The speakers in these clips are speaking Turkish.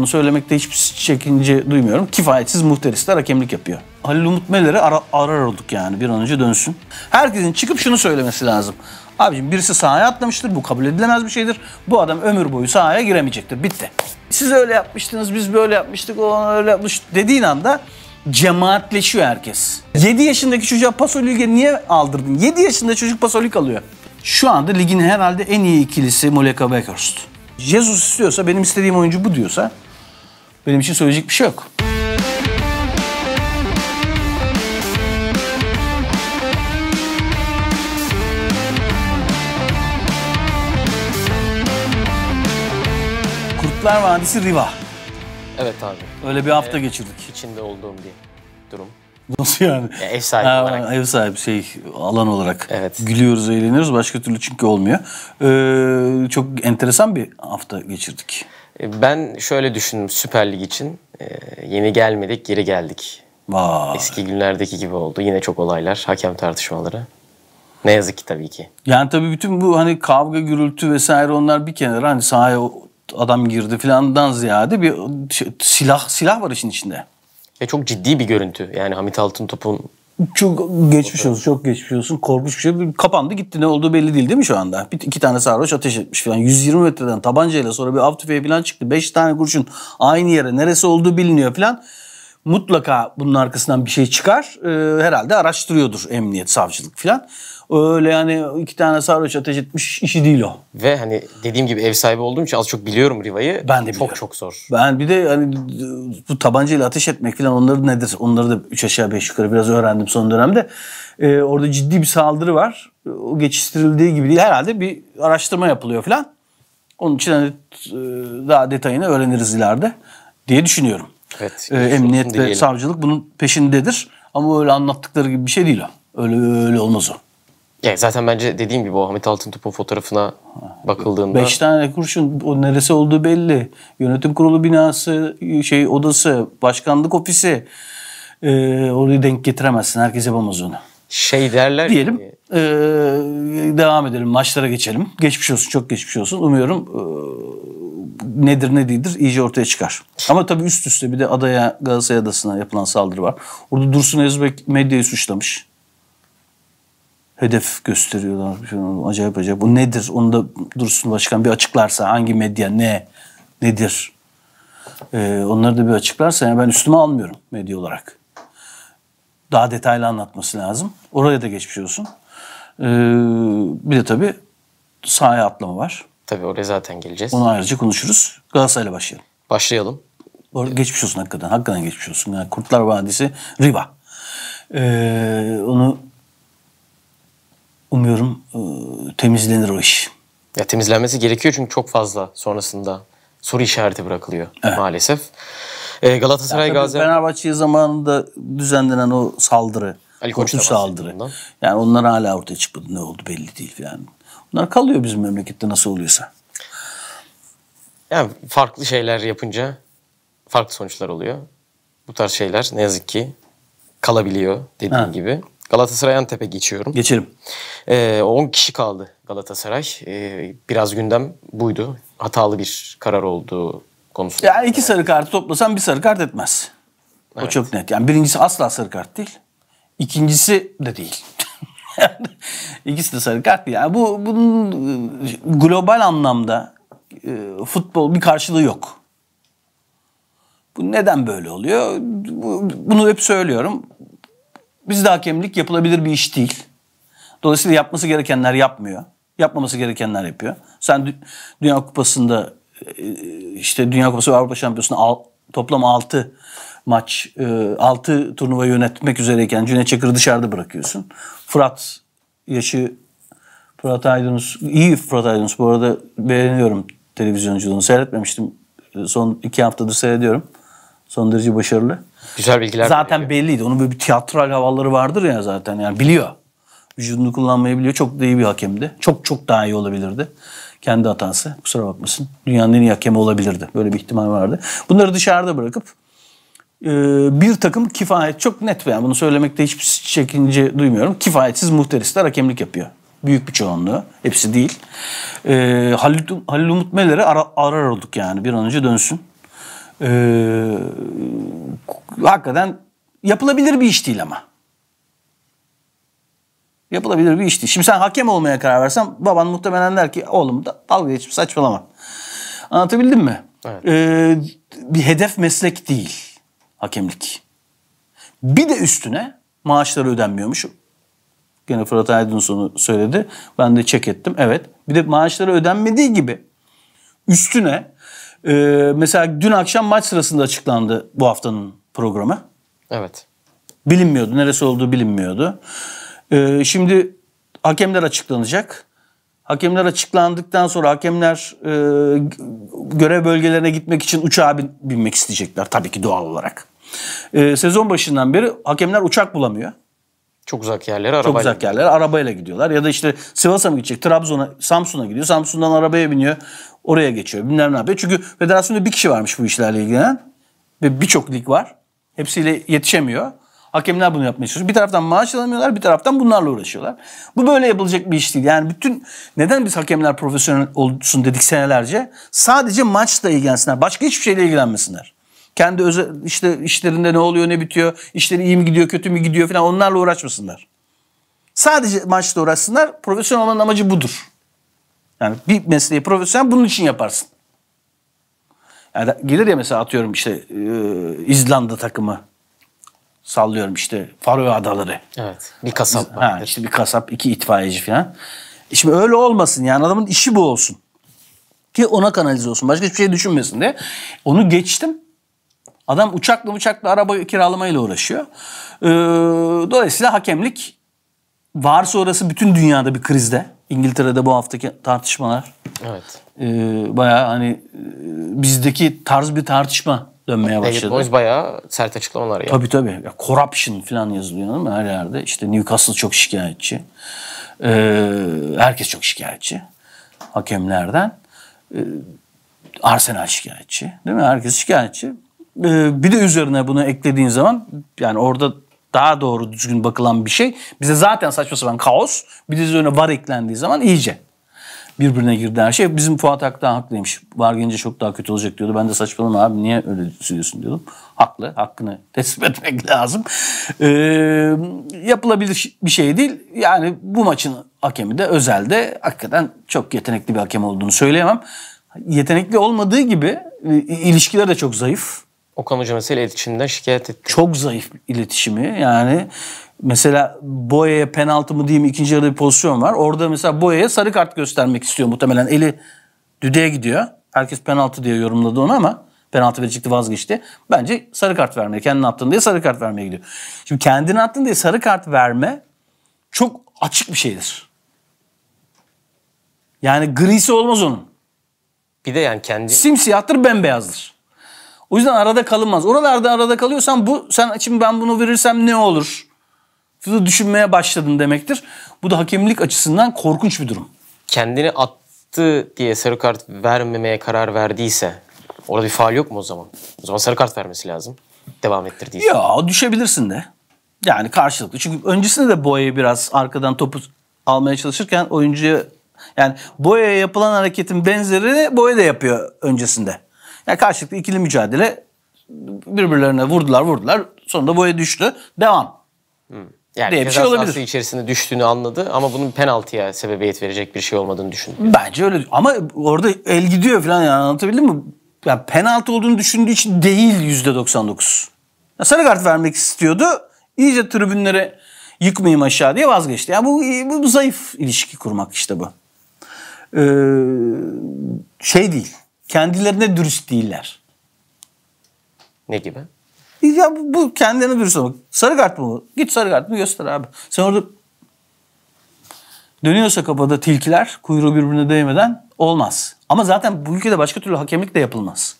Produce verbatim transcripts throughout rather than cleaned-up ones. Bunu söylemekte hiçbir çekince duymuyorum. Kifayetsiz muhterisler hakemlik yapıyor. Halil Umut Meler'i ara, arar olduk yani, bir an önce dönsün. Herkesin çıkıp şunu söylemesi lazım. Abicim birisi sahaya atlamıştır, bu kabul edilemez bir şeydir. Bu adam ömür boyu sahaya giremeyecektir, bitti. Siz öyle yapmıştınız, biz böyle yapmıştık, o öyle yapmış dediğin anda cemaatleşiyor herkes. yedi yaşındaki çocuğa Pasolik'e niye aldırdın? yedi yaşında çocuk Pasolik alıyor. Şu anda ligin herhalde en iyi ikilisi Moleka Weghorst. Jesus istiyorsa, benim istediğim oyuncu bu diyorsa, benim için söyleyecek bir şey yok. Kurtlar Vadisi Riva. Evet abi. Öyle bir hafta ee, geçirdik. İçinde olduğum bir durum. Nasıl yani? Ya ev sahibi ha, olarak. Ev sahibi şey, alan olarak. Evet. Gülüyoruz, eğleniyoruz. Başka türlü çünkü olmuyor. Ee, çok enteresan bir hafta geçirdik. Ben şöyle düşündüm Süper Lig için. Ee, yeni gelmedik, geri geldik. Vay. Eski günlerdeki gibi oldu. Yine çok olaylar, hakem tartışmaları. Ne yazık ki tabii ki. Yani tabii bütün bu hani kavga, gürültü vesaire onlar bir kenara, hani sahaya adam girdi filandan ziyade bir şey, silah silah var işin içinde. Ve çok ciddi bir görüntü. Yani Hamit Altıntop'un... Çok geçmiş olsun, çok geçmiş olsun. Korkunç bir şey. Kapandı gitti. Ne olduğu belli değil değil mi şu anda? Bir, iki tane sarhoş ateş etmiş falan. yüz yirmi metreden tabancayla, sonra bir av tüfeği falan çıktı. beş tane kurşun aynı yere, neresi olduğu biliniyor falan. Mutlaka bunun arkasından bir şey çıkar. Ee, herhalde araştırıyordur emniyet, savcılık falan. Öyle yani iki tane sarhoş ateş etmiş işi değil o. Ve hani dediğim gibi ev sahibi olduğum için az çok biliyorum Riva'yı. Ben de biliyorum. Çok çok zor. Ben bir de hani bu tabancayla ateş etmek falan, onları nedir? Onları da üç aşağı beş yukarı biraz öğrendim son dönemde. Ee, orada ciddi bir saldırı var. O geçiştirildiği gibi değil. Herhalde bir araştırma yapılıyor falan. Onun için hani daha detayını öğreniriz ileride diye düşünüyorum. Evet. Ee, emniyet ve savcılık bunun peşindedir. Ama öyle anlattıkları gibi bir şey değil o. Öyle, öyle olmaz o. Yani zaten bence dediğim gibi o Ahmet Altıntop'un fotoğrafına bakıldığında... Beş tane kurşun, o neresi olduğu belli. Yönetim kurulu binası, şey odası, başkanlık ofisi. Ee, orayı denk getiremezsin. Herkes yapamaz onu. Şey derler diyelim. Ki... E, devam edelim. Maçlara geçelim. Geçmiş olsun. Çok geçmiş olsun. Umuyorum e, nedir ne değildir iyice ortaya çıkar. Ama tabii üst üste bir de adaya, Galatasaray Adası'na yapılan saldırı var. Orada Dursun Özbek medyayı suçlamış. Hedef gösteriyorlar. Acayip acayip. Bu nedir? Onu da Dursun Başkan bir açıklarsa, hangi medya ne nedir? Ee, onları da bir açıklarsa, yani ben üstüme almıyorum medya olarak. Daha detaylı anlatması lazım. Oraya da geçmiş olsun. Ee, bir de tabii sahaya atlama var. Tabii oraya zaten geleceğiz. Onu ayrıca konuşuruz. Galatasaray'la başlayalım. Başlayalım. Orada geçmiş olsun hakikaten. Hakikaten geçmiş olsun. Yani Kurtlar Vadisi Riva. Ee, onu umuyorum e, temizlenir o iş. Ya temizlenmesi gerekiyor çünkü çok fazla sonrasında soru işareti bırakılıyor, evet, maalesef. E, Galatasaray Gaziantep Fenerbahçe zamanında düzenlenen o saldırı, Ali Koç'un saldırı. Yani onlar hala ortaya çıkmadı, ne oldu belli değil yani. Bunlar kalıyor bizim memlekette nasıl oluyorsa. Yani farklı şeyler yapınca farklı sonuçlar oluyor. Bu tarz şeyler ne yazık ki kalabiliyor dediğim ha. gibi. Galatasaray Antep'e geçiyorum. Geçelim. Ee, on kişi kaldı Galatasaray. Ee, biraz gündem buydu. Hatalı bir karar olduğu konusunda. Yani iki sarı kartı toplasan bir sarı kart etmez. Evet. O çok net. Yani birincisi asla sarı kart değil. İkincisi de değil. İkisi de sarı kart değil. Yani bu, bunun global anlamda futbol bir karşılığı yok. Bu neden böyle oluyor? Bunu hep söylüyorum. Bizde hakemlik yapılabilir bir iş değil. Dolayısıyla yapması gerekenler yapmıyor. Yapmaması gerekenler yapıyor. Sen Dü Dünya Kupası'nda işte Dünya Kupası ve Avrupa Şampiyonası'nda toplam altı maç, altı turnuva yönetmek üzereyken Cüneyt Çakır'ı dışarıda bırakıyorsun. Fırat yaşı Fırat Aydın, iyi Fırat Aydın bu arada, beğeniyorum televizyonculuğunu. Seyretmemiştim. Son iki haftadır seyrediyorum. Son derece başarılı. Güzel bilgiler. Zaten biliyor. Belliydi. Onun böyle bir tiyatral havaları vardır ya zaten. Yani biliyor. Vücudunu kullanmayı biliyor. Çok da iyi bir hakemdi. Çok çok daha iyi olabilirdi. Kendi hatası. Kusura bakmasın. Dünyanın en iyi hakemi olabilirdi. Böyle bir ihtimal vardı. Bunları dışarıda bırakıp e, bir takım kifayet, çok net yani bunu söylemekte hiçbir çekince duymuyorum. Kifayetsiz muhterisler hakemlik yapıyor. Büyük bir çoğunluğu. Hepsi değil. E, Halil, Halil Umut Meler'i arar olduk yani. Bir an önce dönsün. Ee, hakikaten yapılabilir bir iş değil ama. Yapılabilir bir iş değil. Şimdi sen hakem olmaya karar versen baban muhtemelen der ki oğlum da dalga geçip saçmalama. Anlatabildim mi? Evet. Ee, bir hedef meslek değil hakemlik. Bir de üstüne maaşları ödenmiyormuş. Gene Fırat Aydın sonu söyledi. Ben de check ettim. Evet. Bir de maaşları ödenmediği gibi üstüne e, mesela dün akşam maç sırasında açıklandı bu haftanın programı. Evet. Bilinmiyordu. Neresi olduğu bilinmiyordu. E, şimdi hakemler açıklanacak. Hakemler açıklandıktan sonra hakemler e, görev bölgelerine gitmek için uçağa bin, binmek isteyecekler. Tabii ki doğal olarak. E, sezon başından beri hakemler uçak bulamıyor. Çok uzak yerlere arabayla. Çok uzak yerlere arabayla gidiyorlar. Ya da işte Sivas'a mı gidecek? Trabzon'a, Samsun'a gidiyor. Samsun'dan arabaya biniyor. Oraya geçiyor. Bilmem ne yapıyor. Çünkü federasyonda bir kişi varmış bu işlerle ilgilenen. Ve birçok lig var. Hepsiyle yetişemiyor. Hakemler bunu yapmaya çalışıyor. Bir taraftan maaş alamıyorlar. Bir taraftan bunlarla uğraşıyorlar. Bu böyle yapılacak bir iş değil. Yani bütün neden biz hakemler profesyonel olsun dedik senelerce? Sadece maçla ilgilensinler. Başka hiçbir şeyle ilgilenmesinler. Kendi özel işte işlerinde ne oluyor ne bitiyor, işleri iyi mi gidiyor kötü mü gidiyor falan onlarla uğraşmasınlar. Sadece maçla uğraşsınlar. Profesyonel olmanın amacı budur. Yani bir mesleği profesyonel bunun için yaparsın. Yani gelir ya mesela atıyorum işte e, İzlanda takımı sallıyorum işte Faroe Adaları. Evet. Bir kasap var. Ha, işte bir kasap, iki itfaiyeci falan. Şimdi öyle olmasın yani adamın işi bu olsun. Ki ona kanalize olsun. Başka hiçbir şey düşünmesin diye. Onu geçtim. Adam uçakla uçakla araba kiralamayla uğraşıyor. Ee, dolayısıyla hakemlik varsa orası bütün dünyada bir krizde. İngiltere'de bu haftaki tartışmalar. Evet. E, bayağı hani bizdeki tarz bir tartışma dönmeye başladı. Evet, bayağı sert açıklamalar. Yani. Tabii tabii. Ya, corruption falan yazılıyor değil mi? Her yerde. İşte Newcastle çok şikayetçi. Ee, herkes çok şikayetçi. Hakemlerden. Ee, Arsenal şikayetçi. Değil mi? Herkes şikayetçi. Bir de üzerine bunu eklediğin zaman yani orada daha doğru düzgün bakılan bir şey. Bize zaten saçma sapan kaos. Bir de üzerine var eklendiği zaman iyice birbirine girdi her şey. Bizim Fuat Aktan haklıymış. Var gelince çok daha kötü olacak diyordu. Ben de saçmalama abi niye öyle söylüyorsun diyordum. Haklı. Hakkını teslim etmek lazım. Ee, yapılabilir bir şey değil. Yani bu maçın hakemi de özelde hakikaten çok yetenekli bir hakem olduğunu söyleyemem. Yetenekli olmadığı gibi ilişkiler de çok zayıf. Okan Hoca mesela iletişimden şikayet etti. Çok zayıf iletişimi yani. Mesela Boye'ye penaltı mı diyeyim ikinci yarıda bir pozisyon var. Orada mesela Boye'ye sarı kart göstermek istiyor muhtemelen. Eli düdüğe gidiyor. Herkes penaltı diye yorumladı onu ama penaltı verecekti vazgeçti. Bence sarı kart vermeye kendini attın diye sarı kart vermeye gidiyor. Şimdi kendini attın diye sarı kart verme çok açık bir şeydir. Yani grisi olmaz onun. Bir de yani kendi... Simsiyahtır bembeyazdır. O yüzden arada kalınmaz. Oralarda arada kalıyorsan bu sen şimdi ben bunu verirsem ne olur? Bunu düşünmeye başladın demektir. Bu da hakemlik açısından korkunç bir durum. Kendini attı diye sarı kart vermemeye karar verdiyse orada bir faul yok mu o zaman? O zaman sarı kart vermesi lazım. Devam ettirdiyse. Ya düşebilirsin de. Yani karşılıklı. Çünkü öncesinde de Boya'yı biraz arkadan topu almaya çalışırken oyuncuya yani Boya'ya yapılan hareketin benzerini Boya da yapıyor öncesinde. Yani karşılıklı ikili mücadele birbirlerine vurdular vurdular. Sonunda Boya düştü. Devam. Hmm. Yani diye bir şey olabilir. Aslında içerisinde düştüğünü anladı ama bunun penaltıya sebebiyet verecek bir şey olmadığını düşündü. Bence öyle. Ama orada el gidiyor falan yani anlatabildim mi? Yani penaltı olduğunu düşündüğü için değil yüzde doksan dokuz. Yani sarı kart vermek istiyordu. İyice tribünlere yıkmayayım aşağı diye vazgeçti. Yani bu, bu, bu zayıf ilişki kurmak işte bu. Ee, şey değil. Kendilerine dürüst değiller. Ne gibi? Ya bu, bu kendilerine dürüst olmak. Sarı kart mı? Git sarı kartını göster abi. Sen orada dönüyorsa kafada tilkiler kuyruğu birbirine değmeden olmaz. Ama zaten bu ülkede başka türlü hakemlik de yapılmaz.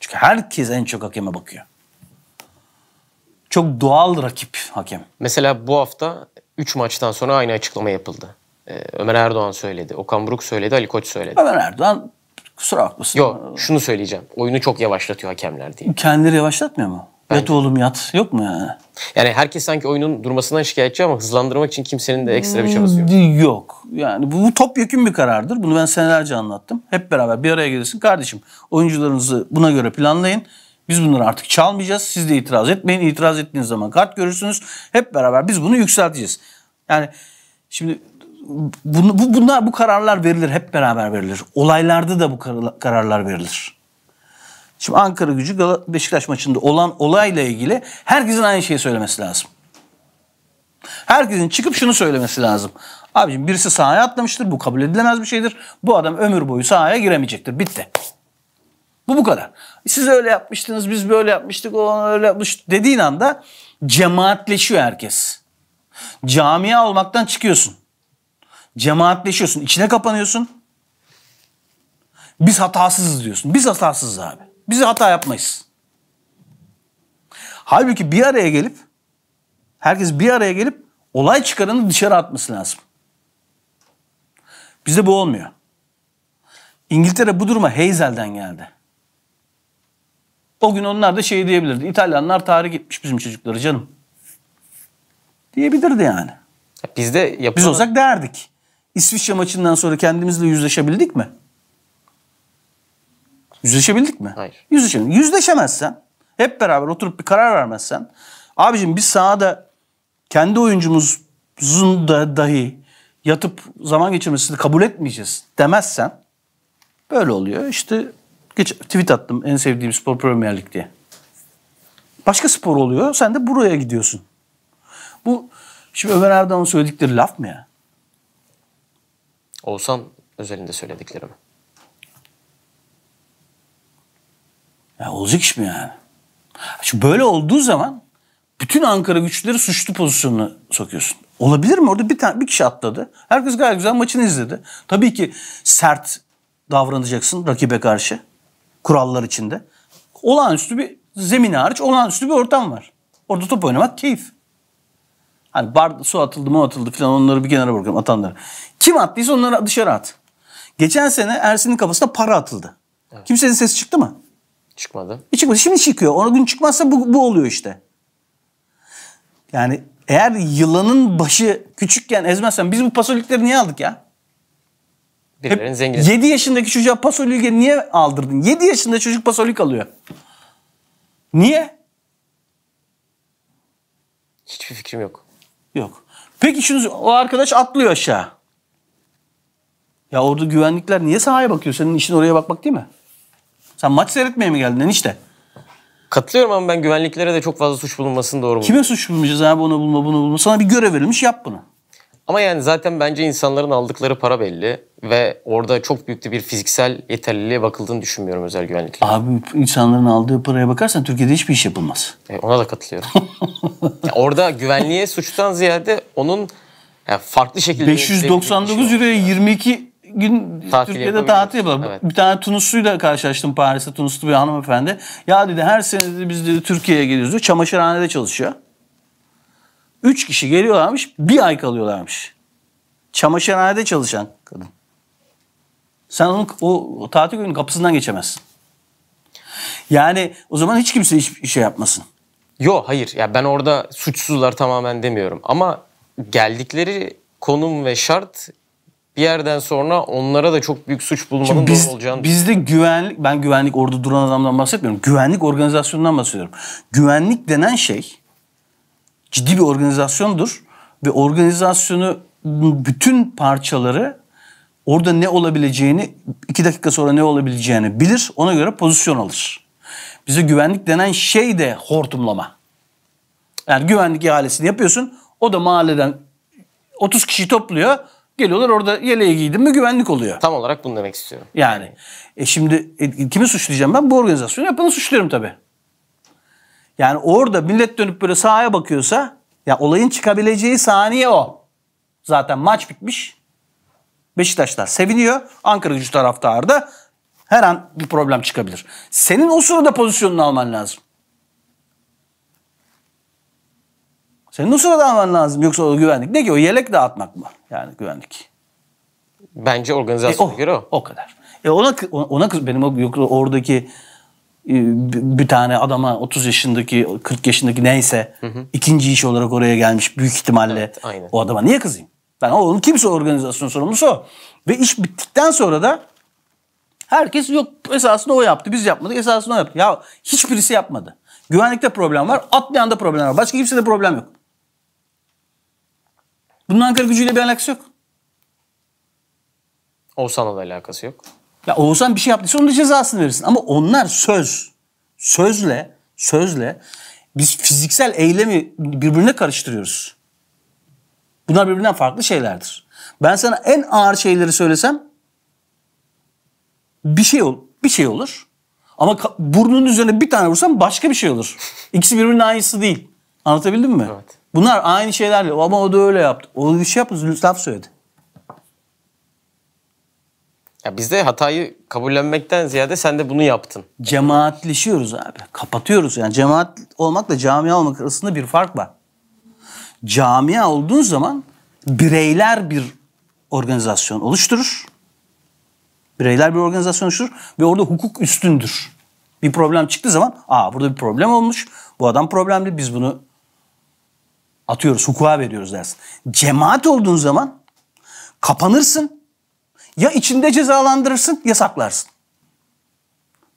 Çünkü herkes en çok hakeme bakıyor. Çok doğal rakip hakem. Mesela bu hafta üç maçtan sonra aynı açıklama yapıldı. Ee, Ömer Erdoğan söyledi, Okan Buruk söyledi, Ali Koç söyledi. Ömer Erdoğan... Kusura bakmasın. Yok şunu söyleyeceğim. Oyunu çok yavaşlatıyor hakemler diye. Kendileri yavaşlatmıyor mu? Yat oğlum yat. Yok mu yani? Yani herkes sanki oyunun durmasından şikayetçi ama hızlandırmak için kimsenin de ekstra bir çabası yok. Yok. Yani bu, bu topyekün bir karardır. Bunu ben senelerce anlattım. Hep beraber bir araya gelirsin. Kardeşim oyuncularınızı buna göre planlayın. Biz bunları artık çalmayacağız. Siz de itiraz etmeyin. İtiraz ettiğiniz zaman kart görürsünüz. Hep beraber biz bunu yükselteceğiz. Yani şimdi bunu, bu, bunlar, bu kararlar verilir. Hep beraber verilir. Olaylarda da bu kararlar verilir. Şimdi Ankara Gücü Beşiktaş maçında olan olayla ilgili herkesin aynı şeyi söylemesi lazım. Herkesin çıkıp şunu söylemesi lazım. Abicim birisi sahaya atlamıştır. Bu kabul edilemez bir şeydir. Bu adam ömür boyu sahaya giremeyecektir. Bitti. Bu bu kadar. Siz öyle yapmıştınız, biz böyle yapmıştık, o öyle yapmış dediğin anda cemaatleşiyor herkes. Camia olmaktan çıkıyorsun. Cemaatleşiyorsun, içine kapanıyorsun. Biz hatasızız diyorsun. Biz hatasızız abi. Biz hata yapmayız. Halbuki bir araya gelip, herkes bir araya gelip olay çıkaranı dışarı atması lazım. Bizde bu olmuyor. İngiltere bu duruma Hazel'den geldi. O gün onlar da şey diyebilirdi. İtalyanlar tarih gitmiş bizim çocukları canım. Diyebilirdi yani. Biz de yapalım. Biz olsak derdik. İsviçre maçından sonra kendimizle yüzleşebildik mi? Yüzleşebildik mi? Hayır. Yüzleşebildik. Yüzleşemezsen, hep beraber oturup bir karar vermezsen, abicim biz sahada kendi oyuncumuzun da dahi yatıp zaman geçirmesini kabul etmeyeceğiz demezsen, böyle oluyor. İşte geç tweet attım, en sevdiğim spor Premier Lig diye. Başka spor oluyor, sen de buraya gidiyorsun. Bu şimdi Ömer Erdoğan'ın söyledikleri laf mı ya? Oğuzhan özelinde söyledikleri mi? Ya olacak iş mi yani? Şimdi böyle olduğu zaman bütün Ankara güçleri suçlu pozisyonuna sokuyorsun. Olabilir mi? Orada bir tane bir kişi atladı. Herkes gayet güzel maçını izledi. Tabii ki sert davranacaksın rakibe karşı. Kurallar içinde. Olağanüstü bir zemin hariç olağanüstü bir ortam var. Orada top oynamak keyif. Hani barda su atıldı mı atıldı falan onları bir kenara bırakıyorum atanları. Kim attıysa onları dışarı at. Geçen sene Ersin'in kafasına para atıldı. Evet. Kimsenin sesi çıktı mı? Çıkmadı. Hiç çıkmadı. Şimdi çıkıyor. O gün çıkmazsa bu, bu oluyor işte. Yani eğer yılanın başı küçükken ezmezsen biz bu pasolikleri niye aldık ya? Birilerin zengin. yedi yaşındaki çocuğa pasolik'i niye aldırdın? yedi yaşında çocuk pasolik alıyor. Niye? Hiçbir fikrim yok. Yok. Peki şunu, o arkadaş atlıyor aşağı. Ya orada güvenlikler niye sahaya bakıyor? Senin işin oraya bakmak değil mi? Sen maç seyretmeye mi geldin enişte? Katılıyorum ama ben güvenliklere de çok fazla suç bulunmasını doğru buluyorum. Kime suç bulmayacağız abi? Onu bulma, bunu bulma. Sana bir görev verilmiş, yap bunu. Ama yani zaten bence insanların aldıkları para belli ve orada çok büyük bir fiziksel yeterliliğe bakıldığını düşünmüyorum özel güvenlikle. Abi insanların aldığı paraya bakarsan Türkiye'de hiçbir iş yapılmaz. E, ona da katılıyorum. Yani orada güvenliğe suçtan ziyade onun yani farklı şekilde... beş yüz doksan dokuz euroya yirmi iki gün tatil Türkiye'de tatil yapalım. Evet. Bir tane Tunuslu'yla karşılaştım Paris'te, Tunuslu bir hanımefendi. Ya dedi her sene dedi, biz dedi, Türkiye'ye geliyoruz diyor. Çamaşırhanede çalışıyor. Üç kişi geliyorlarmış, bir ay kalıyorlarmış. Çamaşırhanede çalışan kadın. Sen onun o tatil köyünün kapısından geçemezsin. Yani o zaman hiç kimse hiçbir şey yapmasın. Yo hayır, ya ben orada suçsuzlar tamamen demiyorum. Ama geldikleri konum ve şart bir yerden sonra onlara da çok büyük suç bulmanın biz, doğru olacağını... Bizde güvenlik, ben güvenlik orada duran adamdan bahsetmiyorum. Güvenlik organizasyonundan bahsediyorum. Güvenlik denen şey... Ciddi bir organizasyondur ve organizasyonu bütün parçaları orada ne olabileceğini, iki dakika sonra ne olabileceğini bilir, ona göre pozisyon alır. Bize güvenlik denen şey de hortumlama. Yani güvenlik ihalesini yapıyorsun, o da mahalleden otuz kişi topluyor, geliyorlar orada yeleği giydin mi güvenlik oluyor. Tam olarak bunu demek istiyorum. Yani e şimdi e, kimi suçlayacağım ben? Bu organizasyonu yapanı suçluyorum tabii. Yani orada millet dönüp böyle sahaya bakıyorsa ya olayın çıkabileceği saniye o. Zaten maç bitmiş. Beşiktaşlar seviniyor. Ankara Gücü taraftarı da her an bir problem çıkabilir. Senin o sırada pozisyonunu alman lazım. Senin o sırada alman lazım. Yoksa o güvenlik ne ki? O yelek dağıtmak mı? Yani güvenlik. Bence organizasyona e, göre o. O kadar. E ona ona, ona benim oradaki bir tane adama otuz yaşındaki, kırk yaşındaki neyse, hı hı, ikinci iş olarak oraya gelmiş büyük ihtimalle, evet, o adama niye kızayım? Ben onun kimse organizasyon sorumlusu o. Ve iş bittikten sonra da herkes yok esasında o yaptı, biz yapmadık, esasında o yaptı. Ya hiçbirisi yapmadı. Güvenlikte problem var, atlayanda problem var. Başka kimsede problem yok. Bunun Ankara Gücü'yle bir alakası yok. Oğuzhan'la da alakası yok. Ya Oğuzhan bir şey yaptıysa onun cezasını verirsin. Ama onlar söz. Sözle, sözle biz fiziksel eylemi birbirine karıştırıyoruz. Bunlar birbirinden farklı şeylerdir. Ben sana en ağır şeyleri söylesem bir şey ol, bir şey olur. Ama burnunun üzerine bir tane vursam başka bir şey olur. İkisi birbirinin aynısı değil. Anlatabildim mi? Evet. Bunlar aynı şeyler değil. Ama o da öyle yaptı. O bir şey yapmadı. Laf söyledi. Ya biz de hatayı kabullenmekten ziyade sen de bunu yaptın. Cemaatleşiyoruz abi. Kapatıyoruz. Yani cemaat olmakla camia olmak arasında bir fark var. Camia olduğun zaman bireyler bir organizasyon oluşturur. Bireyler bir organizasyon oluşturur ve orada hukuk üstündür. Bir problem çıktığı zaman, aa burada bir problem olmuş, bu adam problemli, biz bunu atıyoruz, hukuka veriyoruz dersin. Cemaat olduğun zaman kapanırsın. Ya içinde cezalandırırsın ya saklarsın.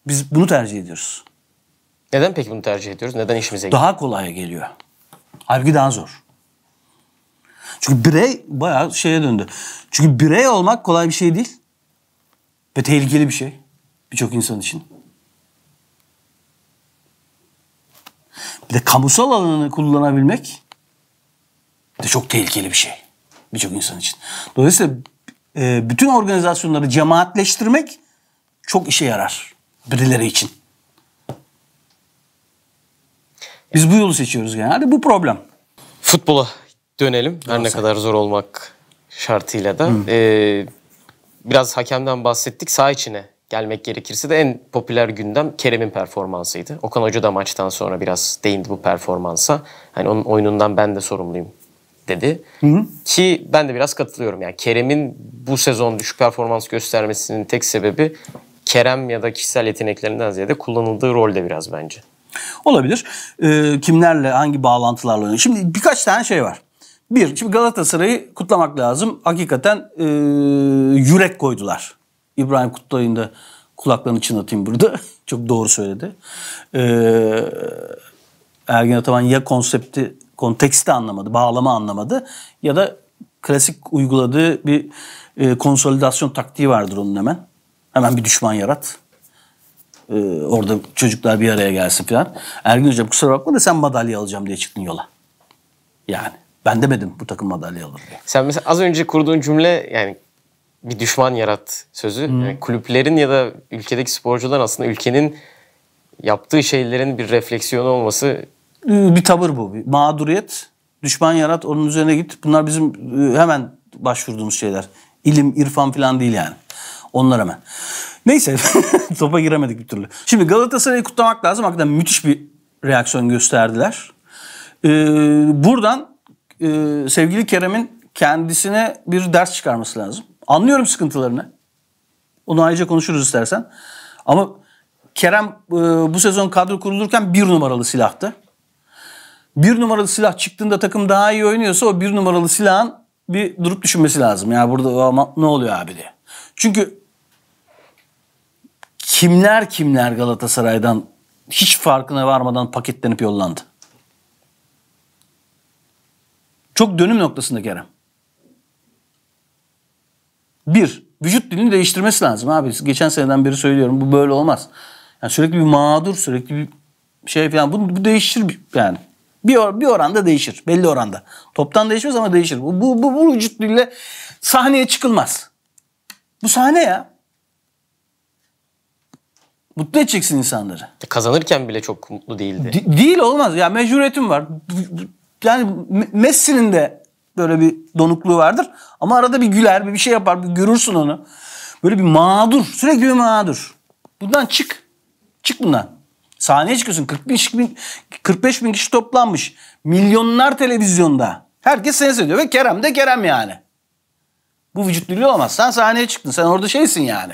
Biz bunu tercih ediyoruz. Neden peki bunu tercih ediyoruz? Neden işimize geliyor? Daha kolay geliyor. Halbuki daha zor. Çünkü birey bayağı şeye döndü. Çünkü birey olmak kolay bir şey değil. Ve tehlikeli bir şey. Birçok insan için. Bir de kamusal alanını kullanabilmek de çok tehlikeli bir şey. Birçok insan için. Dolayısıyla bütün organizasyonları cemaatleştirmek çok işe yarar birileri için. Biz bu yolu seçiyoruz genelde. Bu problem. Futbola dönelim. Her ne kadar zor olmak şartıyla da. Ee, biraz hakemden bahsettik. Saha içine gelmek gerekirse de en popüler gündem Kerem'in performansıydı. Okan Hoca da maçtan sonra biraz değindi bu performansa. Hani onun oyunundan ben de sorumluyum dedi. Hı hı. Ki ben de biraz katılıyorum. Yani Kerem'in bu sezon düşük performans göstermesinin tek sebebi Kerem ya da kişisel yeteneklerinden ziyade kullanıldığı rolde biraz bence. Olabilir. Ee, kimlerle, hangi bağlantılarla oynuyor? Şimdi birkaç tane şey var. Bir, şimdi Galatasaray'ı kutlamak lazım. Hakikaten ee, yürek koydular. İbrahim Kutlu'nun da kulaklarını çınlatayım burada. Çok doğru söyledi. E, Ergin Ataman ya konsepti, konteksti anlamadı, bağlama anlamadı ya da klasik uyguladığı bir e, konsolidasyon taktiği vardır onun hemen. Hemen bir düşman yarat. E, orada çocuklar bir araya gelsin falan. Ergin Hocam kusura bakma da sen madalya alacağım diye çıktın yola. Yani ben demedim bu takım madalya alır diye. Sen mesela az önce kurduğun cümle yani bir düşman yarat sözü. Hmm. Yani kulüplerin ya da ülkedeki sporcuların aslında ülkenin yaptığı şeylerin bir refleksiyonu olması... Bir tavır bu. Bir mağduriyet, düşman yarat, onun üzerine git. Bunlar bizim hemen başvurduğumuz şeyler. İlim, irfan falan değil yani. Onlar hemen. Neyse. Topa giremedik bir türlü. Şimdi Galatasaray'ı kutlamak lazım. Hakikaten müthiş bir reaksiyon gösterdiler. Ee, buradan e, sevgili Kerem'in kendisine bir ders çıkarması lazım. Anlıyorum sıkıntılarını. Onu ayrıca konuşuruz istersen. Ama Kerem e, bu sezon kadro kurulurken bir numaralı silahtı. Bir numaralı silah çıktığında takım daha iyi oynuyorsa o bir numaralı silahın bir durup düşünmesi lazım. Ya burada ne oluyor abi diye. Çünkü kimler kimler Galatasaray'dan hiç farkına varmadan paketlenip yollandı. Çok dönüm noktasında Kerem. Bir, vücut dilini değiştirmesi lazım abi. Geçen seneden beri söylüyorum bu böyle olmaz. Yani sürekli bir mağdur, sürekli bir şey falan. Bu, bu değişir yani. Bir, or bir oranda değişir. Belli oranda. Toptan değişmez ama değişir. Bu, bu, bu, bu vücut diliyle sahneye çıkılmaz. Bu sahne ya. Mutlu edeceksin insanları. Kazanırken bile çok mutlu değildi. De değil olmaz. Ya mecburiyetim var. Yani Messi'nin de böyle bir donukluğu vardır. Ama arada bir güler, bir şey yapar. Bir görürsün onu. Böyle bir mağdur. Sürekli bir mağdur. Bundan çık. Çık bundan. Sahneye çıkıyorsun. kırk beş bin kişi toplanmış. Milyonlar televizyonda. Herkes seni seviyor ve Kerem de Kerem yani. Bu vücut dili olmaz. Sen sahneye çıktın. Sen orada şeysin yani.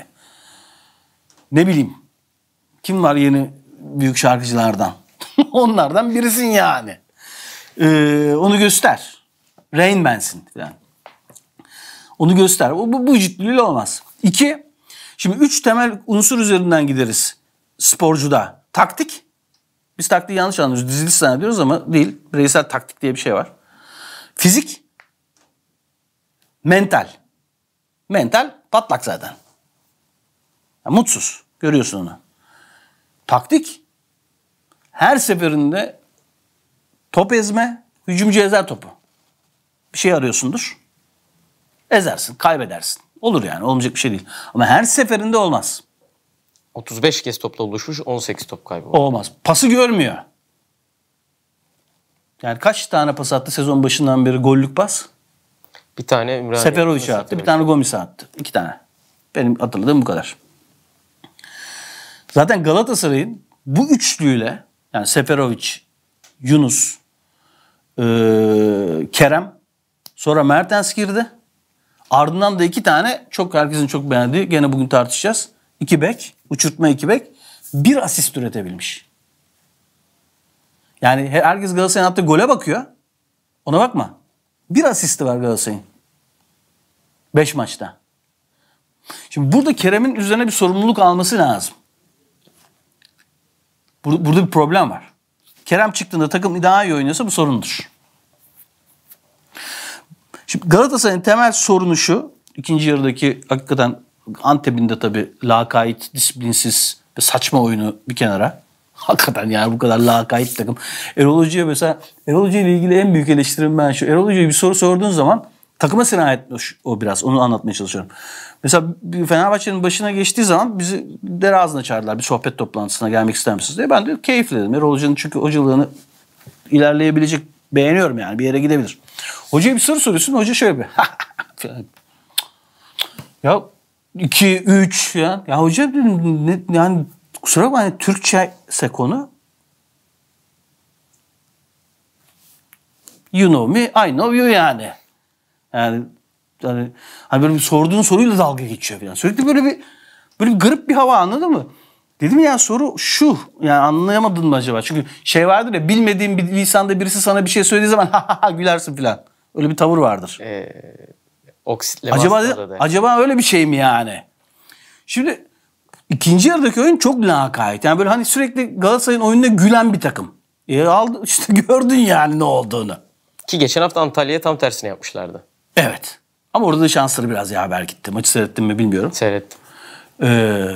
Ne bileyim. Kim var yeni büyük şarkıcılardan. Onlardan birisin yani. Ee, onu göster. Rain Man'sin yani. Onu göster. O, bu, bu ciddiliyle olmaz. İki, şimdi üç temel unsur üzerinden gideriz sporcuda. Taktik. Biz taktiği yanlış anlıyoruz. Diziliş zannediyoruz ama değil. Bireysel taktik diye bir şey var. Fizik. Mental. Mental patlak zaten. Yani mutsuz. Görüyorsun onu. Taktik. Her seferinde top ezme, hücumcu ezer topu. Bir şey arıyorsundur. Ezersin, kaybedersin. Olur yani, olmayacak bir şey değil. Ama her seferinde olmaz. otuz beş kez topla buluşmuş, on sekiz top kaybı var. Olmaz. Pası görmüyor. Yani kaç tane pas attı sezon başından beri gollük pas? Bir tane Ümraniye. Seferovic'e attı, bir tane Gomis'e attı. İki tane. Benim hatırladığım bu kadar. Zaten Galatasaray'ın bu üçlüyle, yani Seferovic, Yunus, ee, Kerem, sonra Mertens girdi. Ardından da iki tane çok herkesin çok beğendiği, gene bugün tartışacağız. İki bek, uçurtma iki bek, bir asist üretebilmiş. Yani herkes Galatasaray'ın attığı gole bakıyor. Ona bakma. Bir asisti var Galatasaray'ın. Beş maçta. Şimdi burada Kerem'in üzerine bir sorumluluk alması lazım. Burada bir problem var. Kerem çıktığında takım daha iyi oynuyorsa bu sorundur. Şimdi Galatasaray'ın temel sorunu şu. İkinci yarıdaki hakikaten Antep'in de tabii lakayt, disiplinsiz ve saçma oyunu bir kenara. Hakikaten yani bu kadar lakayt takım. Erol Hoca'ya mesela, Erol Hoca ile ilgili en büyük eleştirim ben şu. Erol Hoca'ya bir soru sorduğun zaman takıma sirayet etmiş o biraz. Onu anlatmaya çalışıyorum. Mesela Fenerbahçe'nin başına geçtiği zaman bizi der ağzına çağırdılar. Bir sohbet toplantısına gelmek ister misiniz diye. Ben de keyifle dedim. Erol Hoca'nın çünkü hocalığını ilerleyebilecek, beğeniyorum yani. Bir yere gidebilir. Hocaya bir soru soruyorsun. Hoca şöyle bir ya iki, üç ya. Ya hoca dedim ne, yani kusura bakma hani Türkçeyse konu. You know me, I know you yani. Yani hani, hani böyle bir sorduğun soruyla dalga geçiyor falan. Sürekli böyle bir böyle bir garip bir hava, anladın mı? Dedim ya soru şu. Yani anlayamadın mı acaba? Çünkü şey vardır ya, bilmediğin bir lisanda birisi sana bir şey söylediği zaman ha ha gülersin falan. Öyle bir tavır vardır. Ee, oksitleme acaba, acaba öyle bir şey mi yani? Şimdi ikinci yarıdaki oyun çok lakayt. Yani böyle hani sürekli Galatasaray'ın oyununa gülen bir takım. E, aldı, işte gördün yani ne olduğunu. Ki geçen hafta Antalya'ya tam tersini yapmışlardı. Evet. Ama orada da şansları biraz yaver gitti. Maçı seyrettim mi bilmiyorum. Seyrettim. Ee,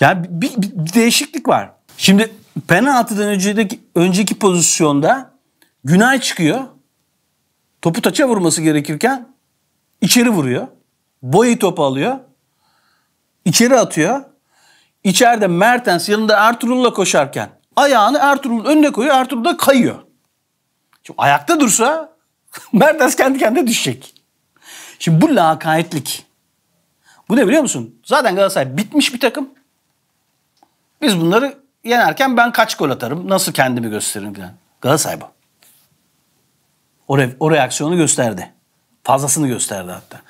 yani bir, bir, bir değişiklik var. Şimdi penaltıdan önceki, önceki pozisyonda Günay çıkıyor. Topu taça vurması gerekirken içeri vuruyor. Boey topu alıyor. İçeri atıyor. İçeride Mertens yanında Ertuğrul'la koşarken ayağını Ertuğrul'un önüne koyuyor. Ertuğrul da kayıyor. Şimdi ayakta dursa Mertens kendi kendine düşecek. Şimdi bu lakaytlik. Bu ne biliyor musun? Zaten Galatasaray bitmiş bir takım. Biz bunları yenerken ben kaç gol atarım, nasıl kendimi gösteririm falan. Galatasaray bu. O, re o reaksiyonu gösterdi. Fazlasını gösterdi hatta.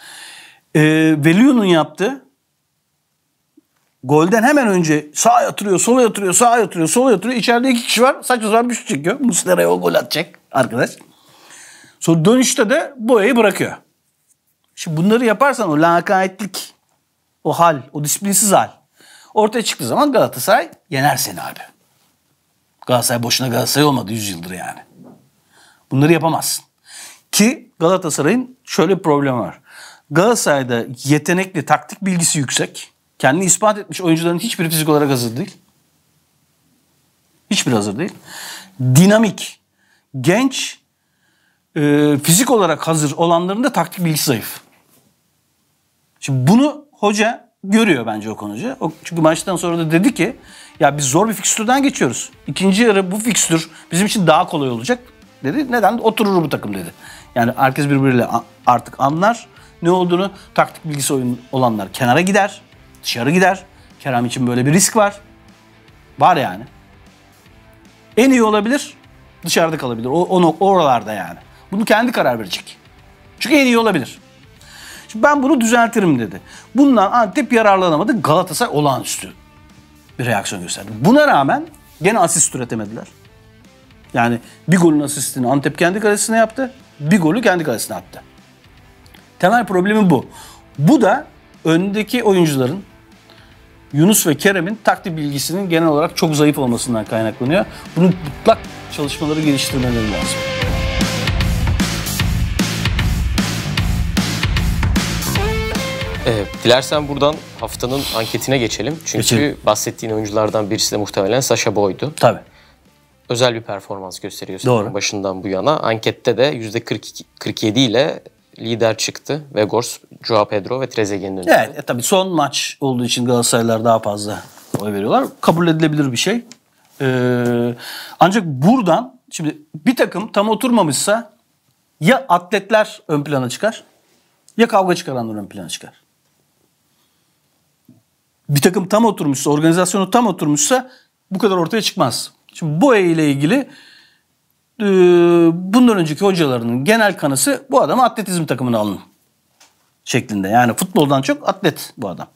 Ee, Velio'nun yaptığı golden hemen önce sağa yatırıyor, sola yatırıyor, sağa yatırıyor, sola yatırıyor. İçeride iki kişi var. Saçma sapan bir şut çekiyor. Muslera'ya o gol atacak arkadaş. Sonra dönüşte de Boey'i bırakıyor. Şimdi bunları yaparsan o lakaytlik, o hal, o disiplinsiz hal ortaya çıktığı zaman Galatasaray yener seni abi. Galatasaray boşuna Galatasaray olmadı yüz yıldır yani. Bunları yapamazsın. Ki Galatasaray'ın şöyle bir problemi var. Galatasaray'da yetenekli, taktik bilgisi yüksek, kendini ispat etmiş oyuncuların hiçbiri fizik olarak hazır değil. Hiçbiri hazır değil. Dinamik, genç, Ee, fizik olarak hazır olanların da taktik bilgisi zayıf. Şimdi bunu hoca görüyor bence Okan Hoca. O, çünkü maçtan sonra da dedi ki ya biz zor bir fikstürden geçiyoruz. İkinci yarı bu fikstür bizim için daha kolay olacak dedi. Neden? Oturur bu takım dedi. Yani herkes birbiriyle artık anlar ne olduğunu. Taktik bilgisi oyun olanlar kenara gider, dışarı gider. Kerem için böyle bir risk var. Var yani. En iyi olabilir, dışarıda kalabilir. O, o oralarda yani. Bunu kendi karar verecek. Çünkü en iyi olabilir. Şimdi ben bunu düzeltirim dedi. Bundan Antep yararlanamadı. Galatasaray olağanüstü bir reaksiyon gösterdi. Buna rağmen gene asist üretemediler. Yani bir golün asistini Antep kendi kalesine yaptı. Bir golü kendi kalesine attı. Temel problemi bu. Bu da öndeki oyuncuların, Yunus ve Kerem'in taktik bilgisinin genel olarak çok zayıf olmasından kaynaklanıyor. Bunu mutlak çalışmaları geliştirmeleri lazım. Evet, dilersen buradan haftanın anketine geçelim. Çünkü geçelim. Bahsettiğin oyunculardan birisi de muhtemelen Sacha Boey'du. Tabii. Özel bir performans gösteriyorsun başından bu yana. Ankette de yüzde kırk iki, kırk yedi ile lider çıktı. Vegors, Joao Pedro ve Trezeguet'in önünde. Evet, e, tabii son maç olduğu için Galatasaraylılar daha fazla oy veriyorlar. Kabul edilebilir bir şey. Ee, ancak buradan şimdi bir takım tam oturmamışsa ya atletler ön plana çıkar ya kavga çıkaranlar ön plana çıkar. Bir takım tam oturmuşsa, organizasyonu tam oturmuşsa bu kadar ortaya çıkmaz. Şimdi Boey ile ilgili e, bundan önceki hocalarının genel kanısı bu adamı atletizm takımına alın şeklinde. Yani futboldan çok atlet bu adam.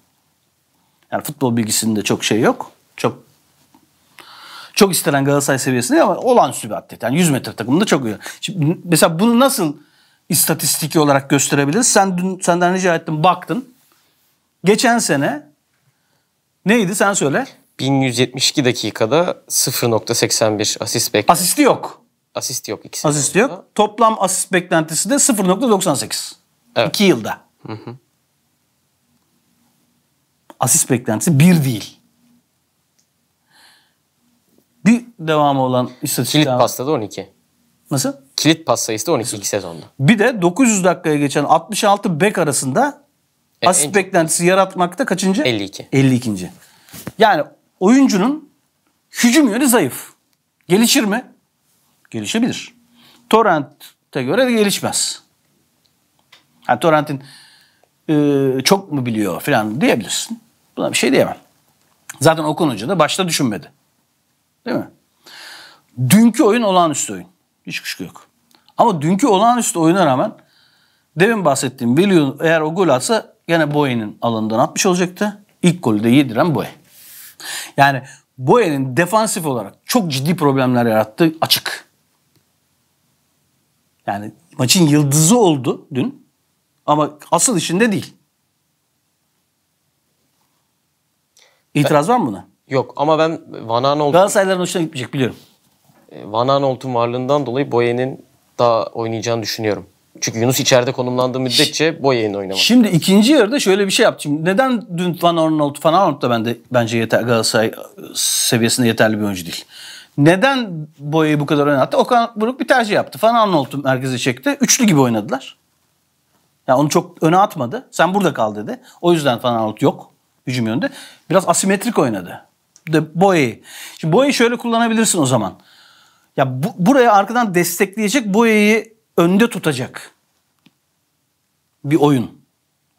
Yani futbol bilgisinde çok şey yok. Çok çok istenen Galatasaray seviyesinde ama olağanüstü bir atlet. Yani yüz metre takımında çok iyi. Şimdi mesela bunu nasıl istatistiki olarak gösterebiliriz? Sen dün senden rica ettim, baktın. Geçen sene neydi sen söyle? bin yüz yetmiş iki dakikada sıfır nokta seksen bir asist beklentisi. Asisti yok. Asisti yok ikisi. Asisti yok. Toplam asist beklentisi de sıfır nokta doksan sekiz. Evet. İki yılda. Hı hı. Asist beklentisi bir değil. Bir devamı olan istatistik. Kilit pasta da on iki. Nasıl? Kilit pas sayısı da on iki iki sezonda. Bir de dokuz yüz dakikaya geçen altmış altı bek arasında e, asist beklentisi yaratmakta kaçıncı? elli iki. elli ikinci. Yani oyuncunun hücum yönü zayıf. Gelişir mi? Gelişebilir. Torrent'e göre de gelişmez. Yani Torrent'in e, çok mu biliyor falan diyebilirsin. Buna bir şey diyemem. Zaten Okan Hoca da başta düşünmedi. Değil mi? Dünkü oyun olağanüstü oyun. Hiç kuşku yok. Ama dünkü olağanüstü oyuna rağmen demin bahsettiğim Willian eğer o gol atsa gene Boey'nin alanından atmış olacaktı. İlk golü de yediren Boey. Yani Boey'nin defansif olarak çok ciddi problemler yarattığı açık. Yani maçın yıldızı oldu dün ama asıl işinde değil. İtiraz var mı buna? Yok ama ben Van Aanholt'un... Galatasarayların hoşuna gitmeyecek biliyorum. Van Aanholt'un varlığından dolayı Boey'nin daha oynayacağını düşünüyorum. Çünkü Yunus içeride konumlandığı müddetçe Boey'nin oynaması. Şimdi ikinci yarıda şöyle bir şey yaptım. Neden dün Van Aanholt, Van Aanholt da bende, bence yeter, Galatasaray seviyesinde yeterli bir oyuncu değil. Neden Boey'i bu kadar oynattı? Okan Buruk bir tercih yaptı. Van Aanholt'u merkeze çekti. Üçlü gibi oynadılar. Yani onu çok öne atmadı. Sen burada kal dedi. O yüzden Van Aanholt yok hücum yönünde. Biraz asimetrik oynadı. De Boey. Şimdi Boey'i şöyle kullanabilirsin o zaman. Ya bu, buraya arkadan destekleyecek, Boey'i önde tutacak bir oyun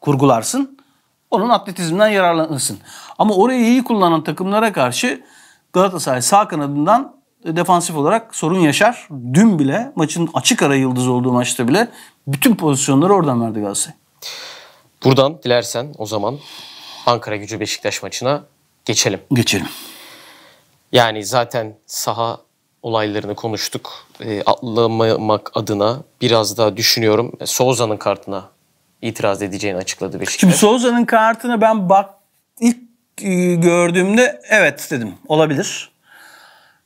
kurgularsın. Onun atletizmden yararlanırsın. Ama orayı iyi kullanan takımlara karşı Galatasaray sağ kanadından defansif olarak sorun yaşar. Dün bile maçın açık ara yıldızı olduğu maçta bile bütün pozisyonları oradan verdi Galatasaray. Buradan dilersen o zaman Ankara Gücü Beşiktaş maçına geçelim. Geçelim. Yani zaten saha olaylarını konuştuk. E, atlamamak adına biraz daha düşünüyorum. E, Souza'nın kartına itiraz edeceğini açıkladı Beşiktaş. Şimdi Souza'nın kartına ben bak ilk e, gördüğümde evet dedim. Olabilir.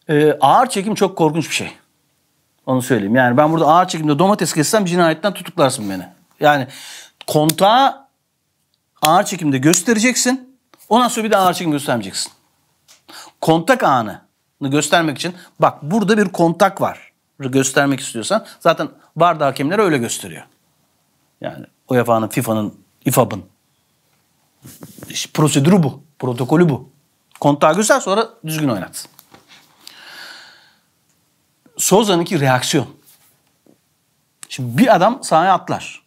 E, ağır çekim çok korkunç bir şey. Onu söyleyeyim. Yani ben burada ağır çekimde domates kessem cinayetten tutuklarsın beni. Yani kontağı ağır çekimde göstereceksin. Ondan sonra bir daha ağır çekim göstermeyeceksin. Kontak anını göstermek için, bak burada bir kontak var göstermek istiyorsan, zaten V A R da hakemleri öyle gösteriyor. Yani U E F A'nın, FIFA'nın, İFAB'ın işte prosedürü bu, protokolü bu. Kontağı göster, sonra düzgün oynat. Souza'nınki reaksiyon. Şimdi bir adam sahaya atlar,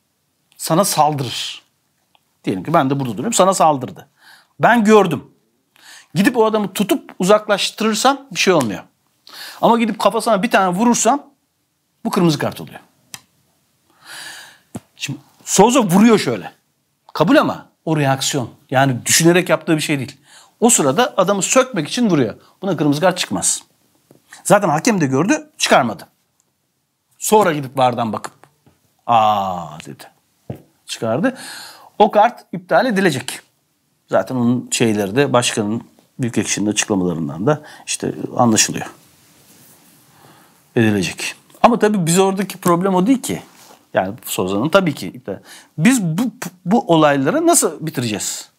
sana saldırır. Diyelim ki ben de burada duruyorum, sana saldırdı. Ben gördüm. Gidip o adamı tutup uzaklaştırırsam bir şey olmuyor. Ama gidip kafasına bir tane vurursam bu kırmızı kart oluyor. Şimdi Souza vuruyor şöyle. Kabul ama o reaksiyon. Yani düşünerek yaptığı bir şey değil. O sırada adamı sökmek için vuruyor. Buna kırmızı kart çıkmaz. Zaten hakem de gördü, çıkarmadı. Sonra gidip VAR'dan bakıp aa dedi. Çıkardı. O kart iptal edilecek. Zaten onun şeyleri de başkanın, büyükekşinin açıklamalarından da işte anlaşılıyor. Edilecek. Ama tabii biz oradaki problem o değil ki. Yani Souza'nın tabii ki. Biz bu, bu olayları nasıl bitireceğiz?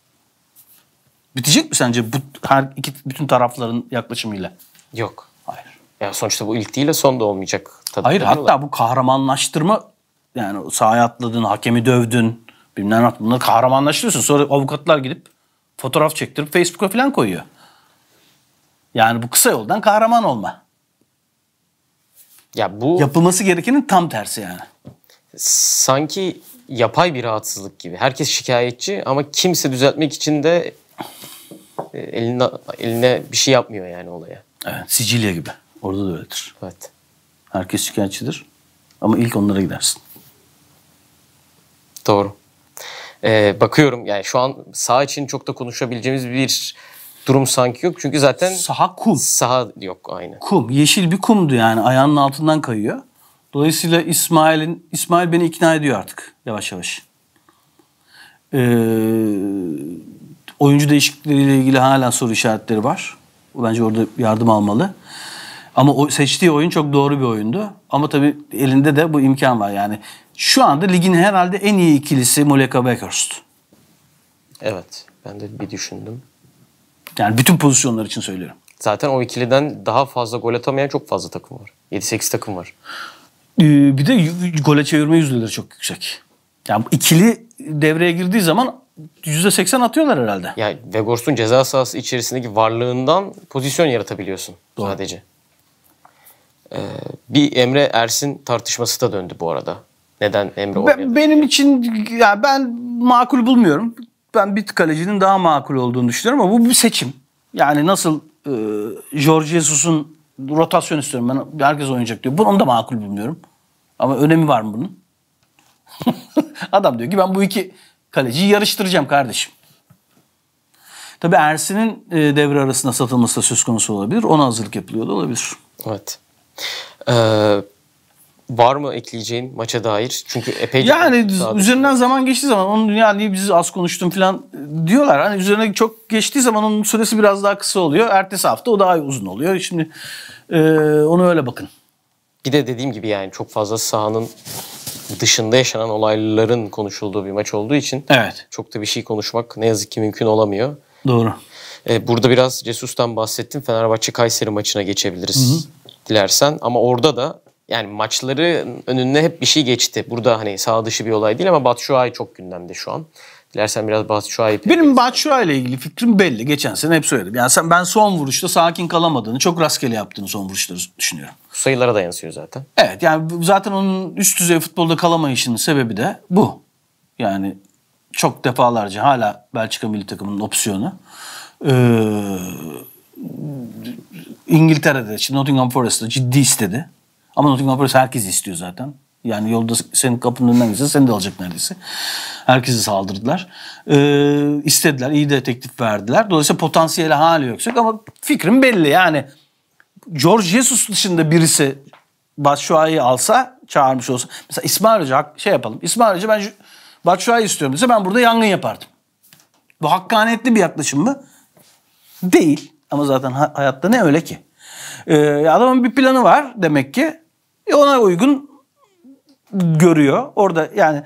Bitecek mi sence bu her iki bütün tarafların yaklaşımıyla? Yok. Hayır. Yani sonuçta bu ilk değil de son da olmayacak. Hayır, hatta var. Bu kahramanlaştırma, yani sahaya atladın, hakemi dövdün, bilmem ne yaptın, bunları kahramanlaştırıyorsun. Sonra avukatlar gidip fotoğraf çektirip Facebook'a falan koyuyor. Yani bu kısa yoldan kahraman olma. Ya bu yapılması gerekenin tam tersi yani. Sanki yapay bir rahatsızlık gibi. Herkes şikayetçi ama kimse düzeltmek için de eline, eline bir şey yapmıyor yani olaya. Evet, Sicilya gibi. Orada da öyledir. Evet. Herkes şikayetçidir ama ilk onlara gidersin. Doğru. Ee, bakıyorum yani şu an saha için çok da konuşabileceğimiz bir durum sanki yok. Çünkü zaten saha kum. Saha yok aynı. Kum. Yeşil bir kumdu yani. Ayağının altından kayıyor. Dolayısıyla İsmail'in İsmail beni ikna ediyor artık yavaş yavaş. Ee, oyuncu değişiklikleriyle ilgili hala soru işaretleri var. Bence orada yardım almalı. Ama o seçtiği oyun çok doğru bir oyundu. Ama tabii elinde de bu imkan var yani. Şu anda ligin herhalde en iyi ikilisi Muleka Bakhurst. Evet. Ben de bir düşündüm. Yani bütün pozisyonlar için söylüyorum. Zaten o ikiliden daha fazla gol atamayan çok fazla takım var. yedi sekiz takım var. Ee, bir de gole çevirme yüzdeleri çok yüksek. Yani ikili devreye girdiği zaman yüzde seksen atıyorlar herhalde. Yani Weghorst'un ceza sahası içerisindeki varlığından pozisyon yaratabiliyorsun. Doğru. Sadece. Ee, bir Emre Ersin tartışması da döndü bu arada. Neden Emre oynadı? Benim için ya yani ben makul bulmuyorum. Ben bir kalecinin daha makul olduğunu düşünüyorum ama bu bir seçim. Yani nasıl e, Jorge Jesus'un rotasyon istiyorum ben, herkes oynayacak diyor. Bunu da makul bulmuyorum. Ama önemi var mı bunun? Adam diyor ki ben bu iki kaleciyi yarıştıracağım kardeşim. Tabii Ersin'in e, devre arasında satılması da söz konusu olabilir. Ona hazırlık yapılıyor da olabilir. Evet. Ee, var mı ekleyeceğin maça dair? Çünkü epey yani üzerinden zaman geçtiği zaman onun dünya niye biz az konuştum falan diyorlar. Hani üzerine çok geçtiği zaman onun süresi biraz daha kısa oluyor. Ertesi hafta o daha uzun oluyor. Şimdi e, onu öyle bakın. Bir de dediğim gibi yani çok fazla sahanın dışında yaşanan olayların konuşulduğu bir maç olduğu için evet, çok da bir şey konuşmak ne yazık ki mümkün olamıyor. Doğru. Ee, burada biraz Jesus'tan bahsettim. Fenerbahçe-Kayseri maçına geçebiliriz. Hı hı. Dilersen ama orada da yani maçların önüne hep bir şey geçti. Burada hani saha dışı bir olay değil ama Batshuayi çok gündemde şu an. Dilersen biraz Batshuayi... Benim Batshuayi ile ilgili fikrim belli. Geçen sene hep söyledim. Yani sen, ben son vuruşta sakin kalamadığını, çok rastgele yaptığını son vuruşları düşünüyorum. Bu sayılara da yansıyor zaten. Evet yani zaten onun üst düzey futbolda kalamayışının sebebi de bu. Yani çok defalarca hala Belçika milli takımının opsiyonu. Ee, İngiltere'de, işte Nottingham Forest'ta ciddi istedi. Ama Nottingham Forest herkesi istiyor zaten. Yani yolda senin kapının önünden gitsen seni de alacak neredeyse. Herkesi saldırdılar. Ee, istediler, iyi de teklif verdiler. Dolayısıyla potansiyeli hali yüksek ama fikrim belli. Yani Jorge Jesus dışında birisi Batshuayi'yi alsa, çağırmış olsa. Mesela İsmail Hoca şey yapalım. İsmail Hoca ben Batshuayi istiyorum dese ben burada yangın yapardım. Bu hakkaniyetli bir yaklaşım mı? Değil. Ama zaten hayatta ne öyle ki? Ee, adamın bir planı var demek ki. E ona uygun görüyor. Orada yani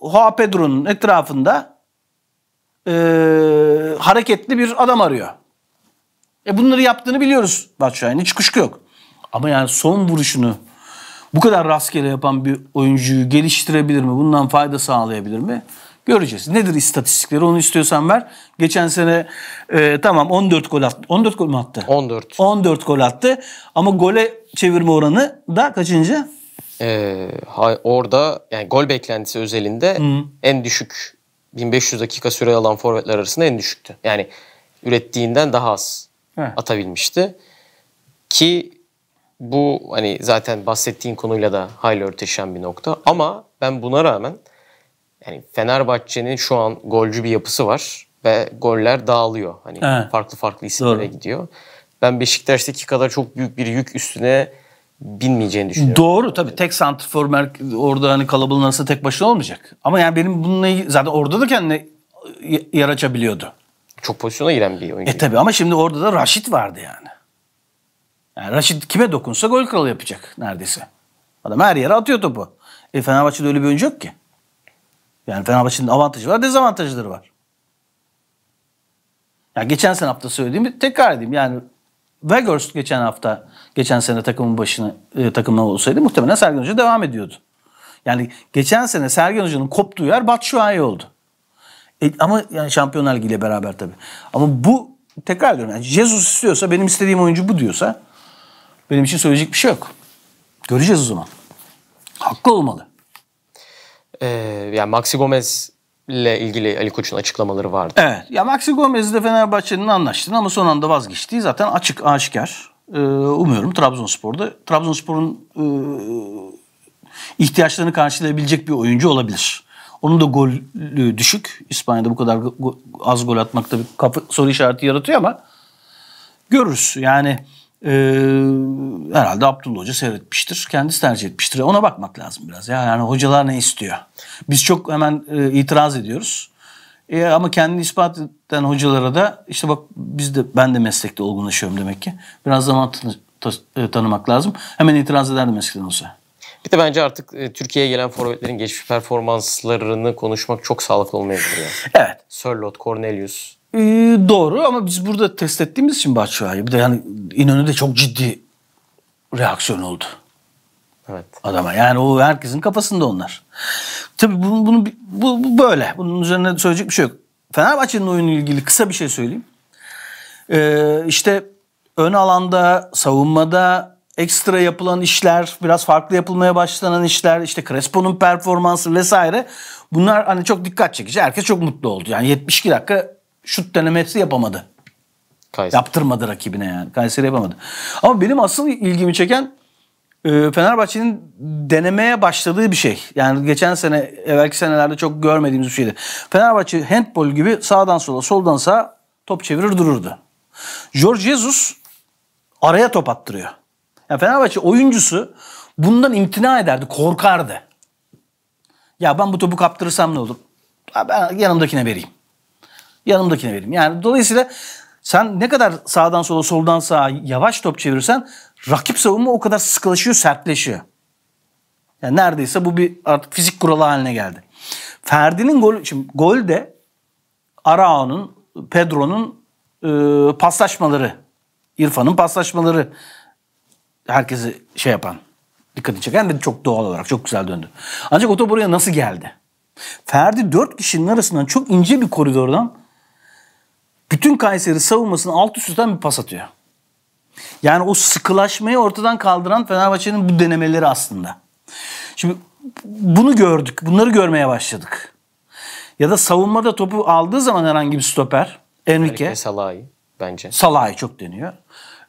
Joao Pedro'nun etrafında e, hareketli bir adam arıyor. E bunları yaptığını biliyoruz Batshuayi'nin. Hiç kuşku yok. Ama yani son vuruşunu bu kadar rastgele yapan bir oyuncuyu geliştirebilir mi? Bundan fayda sağlayabilir mi? Göreceğiz. Nedir istatistikleri? Onu istiyorsan ver. Geçen sene e, tamam on dört gol attı. on dört gol mü attı? on dört. on dört gol attı. Ama gole çevirme oranı da kaçıncı? Ee, ha, orada yani gol beklentisi özelinde hmm. en düşük. bin beş yüz dakika süre alan forvetler arasında en düşüktü. Yani ürettiğinden daha az He. atabilmişti. Ki bu hani zaten bahsettiğin konuyla da hayli örtüşen bir nokta. Ama ben buna rağmen yani Fenerbahçe'nin şu an golcü bir yapısı var. ve goller dağılıyor. Hani He. farklı farklı isimlere Doğru. gidiyor. Ben Beşiktaş'taki kadar çok büyük bir yük üstüne binmeyeceğini düşünüyorum. Doğru tabii. Tek santrfor orada hani kalabalığın arasında tek başına olmayacak. Ama yani benim bununla zaten orada da kendine yer açabiliyordu. Çok pozisyona giren bir oyuncu. E tabii ama şimdi orada da Raşit vardı yani. Yani Raşit kime dokunsa gol kralı yapacak neredeyse. Adam her yere atıyor topu. E Fenerbahçe'de öyle bir oyuncu yok ki. Yani Fenerbahçe'nin avantajı var, dezavantajları var. Ya yani geçen sene hafta söylediğimi tekrar edeyim. Yani Weghorst geçen hafta, geçen sene takımın başına e, takımına olsaydı muhtemelen Sergen Hoca devam ediyordu. Yani geçen sene Sergen Hoca'nın koptuğu yer Batshuayi oldu. E, ama yani Şampiyonlar Ligi ile beraber tabii. Ama bu tekrar ediyorum. Yani Jesus istiyorsa, benim istediğim oyuncu bu diyorsa benim için söyleyecek bir şey yok. Göreceğiz o zaman. Haklı olmalı. Ee, yani Maxi Gomez'le ilgili Ali Koç'un açıklamaları vardı. Evet. Ya Maxi Gomez'le Fenerbahçe'nin anlaştığını ama son anda vazgeçtiği zaten açık, aşikar. Ee, umuyorum Trabzonspor'da. Trabzonspor'un e, ihtiyaçlarını karşılayabilecek bir oyuncu olabilir. Onun da golü düşük. İspanya'da bu kadar go, az gol atmakta bir kapı, soru işareti yaratıyor ama görürüz. Yani Ee, herhalde Abdullah Hoca seyretmiştir. Kendisi tercih etmiştir. Ona bakmak lazım biraz. Ya. Yani hocalar ne istiyor? Biz çok hemen e, itiraz ediyoruz. E, ama kendini ispat eden hocalara da işte bak biz de ben de meslekte olgunlaşıyorum demek ki. Biraz zaman tanımak lazım. Hemen itiraz ederdim eskiden olsa. Bir de bence artık e, Türkiye'ye gelen forvetlerin geçmiş performanslarını konuşmak çok sağlıklı olmayabilir. Yani. Evet. Sörloth, Cornelius... Ee, doğru ama biz burada test ettiğimiz için Batshuayi. Bir de yani İnönü'de çok ciddi reaksiyon oldu. Evet. Adama yani o herkesin kafasında onlar. Tabii bunu, bunu bu, bu böyle. Bunun üzerine söyleyecek bir şey yok. Fenerbahçe'nin oyunuyla ilgili kısa bir şey söyleyeyim. Ee, işte ön alanda, savunmada ekstra yapılan işler, biraz farklı yapılmaya başlanan işler, işte Crespo'nun performansı vesaire. Bunlar hani çok dikkat çekici. Herkes çok mutlu oldu. Yani yetmiş iki dakika şut denemesi yapamadı. Kayseri. Yaptırmadı rakibine yani. Kayseri yapamadı. Ama benim asıl ilgimi çeken Fenerbahçe'nin denemeye başladığı bir şey. Yani geçen sene, evvelki senelerde çok görmediğimiz bir şeydi. Fenerbahçe handbol gibi sağdan sola, soldan sağa top çevirir dururdu. Jorge Jesus araya top attırıyor. Yani Fenerbahçe oyuncusu bundan imtina ederdi, korkardı. Ya ben bu topu kaptırırsam ne olur? Ben yanımdakine vereyim. Yanımdakine vereyim. Yani dolayısıyla sen ne kadar sağdan sola, soldan sağa yavaş top çevirirsen rakip savunma o kadar sıkılaşıyor, sertleşiyor. Yani neredeyse bu bir artık fizik kuralı haline geldi. Ferdi'nin golü, şimdi golde Arao'nun, Pedro'nun e, paslaşmaları, İrfan'ın paslaşmaları herkesi şey yapan, dikkatini çeken ve çok doğal olarak çok güzel döndü. Ancak o top buraya nasıl geldi? Ferdi dört kişinin arasından çok ince bir koridordan bütün Kayseri savunmasını alt üstten bir pas atıyor. Yani o sıkılaşmayı ortadan kaldıran Fenerbahçe'nin bu denemeleri aslında. Şimdi bunu gördük. Bunları görmeye başladık. Ya da savunmada topu aldığı zaman herhangi bir stoper. Enrique. Salahi bence. Salahi çok deniyor.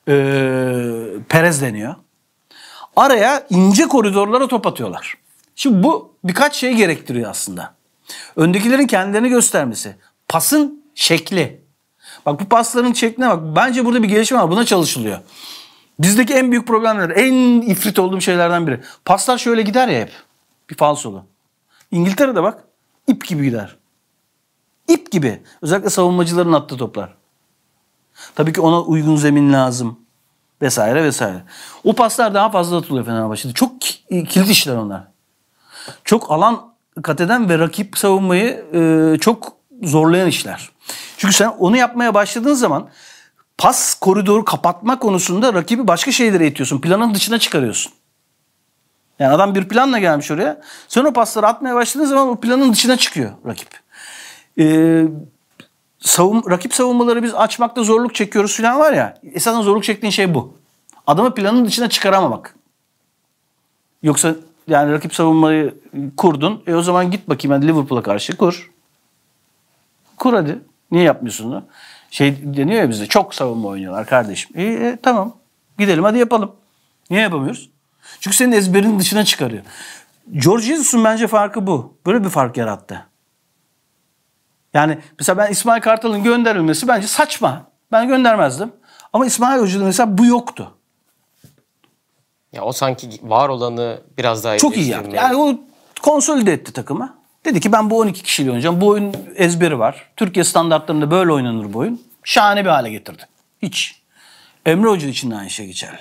Ee, Perez deniyor. Araya ince koridorlara top atıyorlar. Şimdi bu birkaç şey gerektiriyor aslında. Öndekilerin kendilerini göstermesi. Pasın şekli. Bak bu pasların şekline bak. Bence burada bir gelişme var. Buna çalışılıyor. Bizdeki en büyük problemler, en ifrit olduğum şeylerden biri. Paslar şöyle gider ya hep. Bir falsolu. İngiltere'de bak ip gibi gider. İp gibi. Özellikle savunmacıların attığı toplar. Tabii ki ona uygun zemin lazım. Vesaire vesaire. O paslar daha fazla atılıyor Fenerbahçe'de. Çok kilit işler onlar. Çok alan kat eden ve rakip savunmayı e, çok zorlayan işler. Çünkü sen onu yapmaya başladığın zaman pas koridoru kapatma konusunda rakibi başka şeylere itiyorsun. Planın dışına çıkarıyorsun. Yani adam bir planla gelmiş oraya. Sen o pasları atmaya başladığın zaman o planın dışına çıkıyor rakip. E, savun, rakip savunmaları biz açmakta zorluk çekiyoruz falan var ya. Esasen zorluk çektiğin şey bu. Adamı planın dışına çıkaramamak. Yoksa... Yani rakip savunmayı kurdun. E o zaman git bakayım hadi Liverpool'a karşı kur. Kur hadi. Niye yapmıyorsun da? Şey deniyor ya bize çok savunma oynuyorlar kardeşim. E, e tamam gidelim hadi yapalım. Niye yapamıyoruz? Çünkü senin ezberinin dışına çıkarıyor. Jorge Jesus'un bence farkı bu. Böyle bir fark yarattı. Yani mesela ben İsmail Kartal'ın gönderilmesi bence saçma. Ben göndermezdim. Ama İsmail Hoca'da mesela bu yoktu. Ya o sanki var olanı biraz daha... Çok iyi yaptı. Yani o konsolide etti takımı. Dedi ki ben bu on iki kişiyle oynayacağım. Bu oyun ezberi var. Türkiye standartlarında böyle oynanır bu oyun. Şahane bir hale getirdi. Hiç. Emre Hoca için de aynı şey geçerli.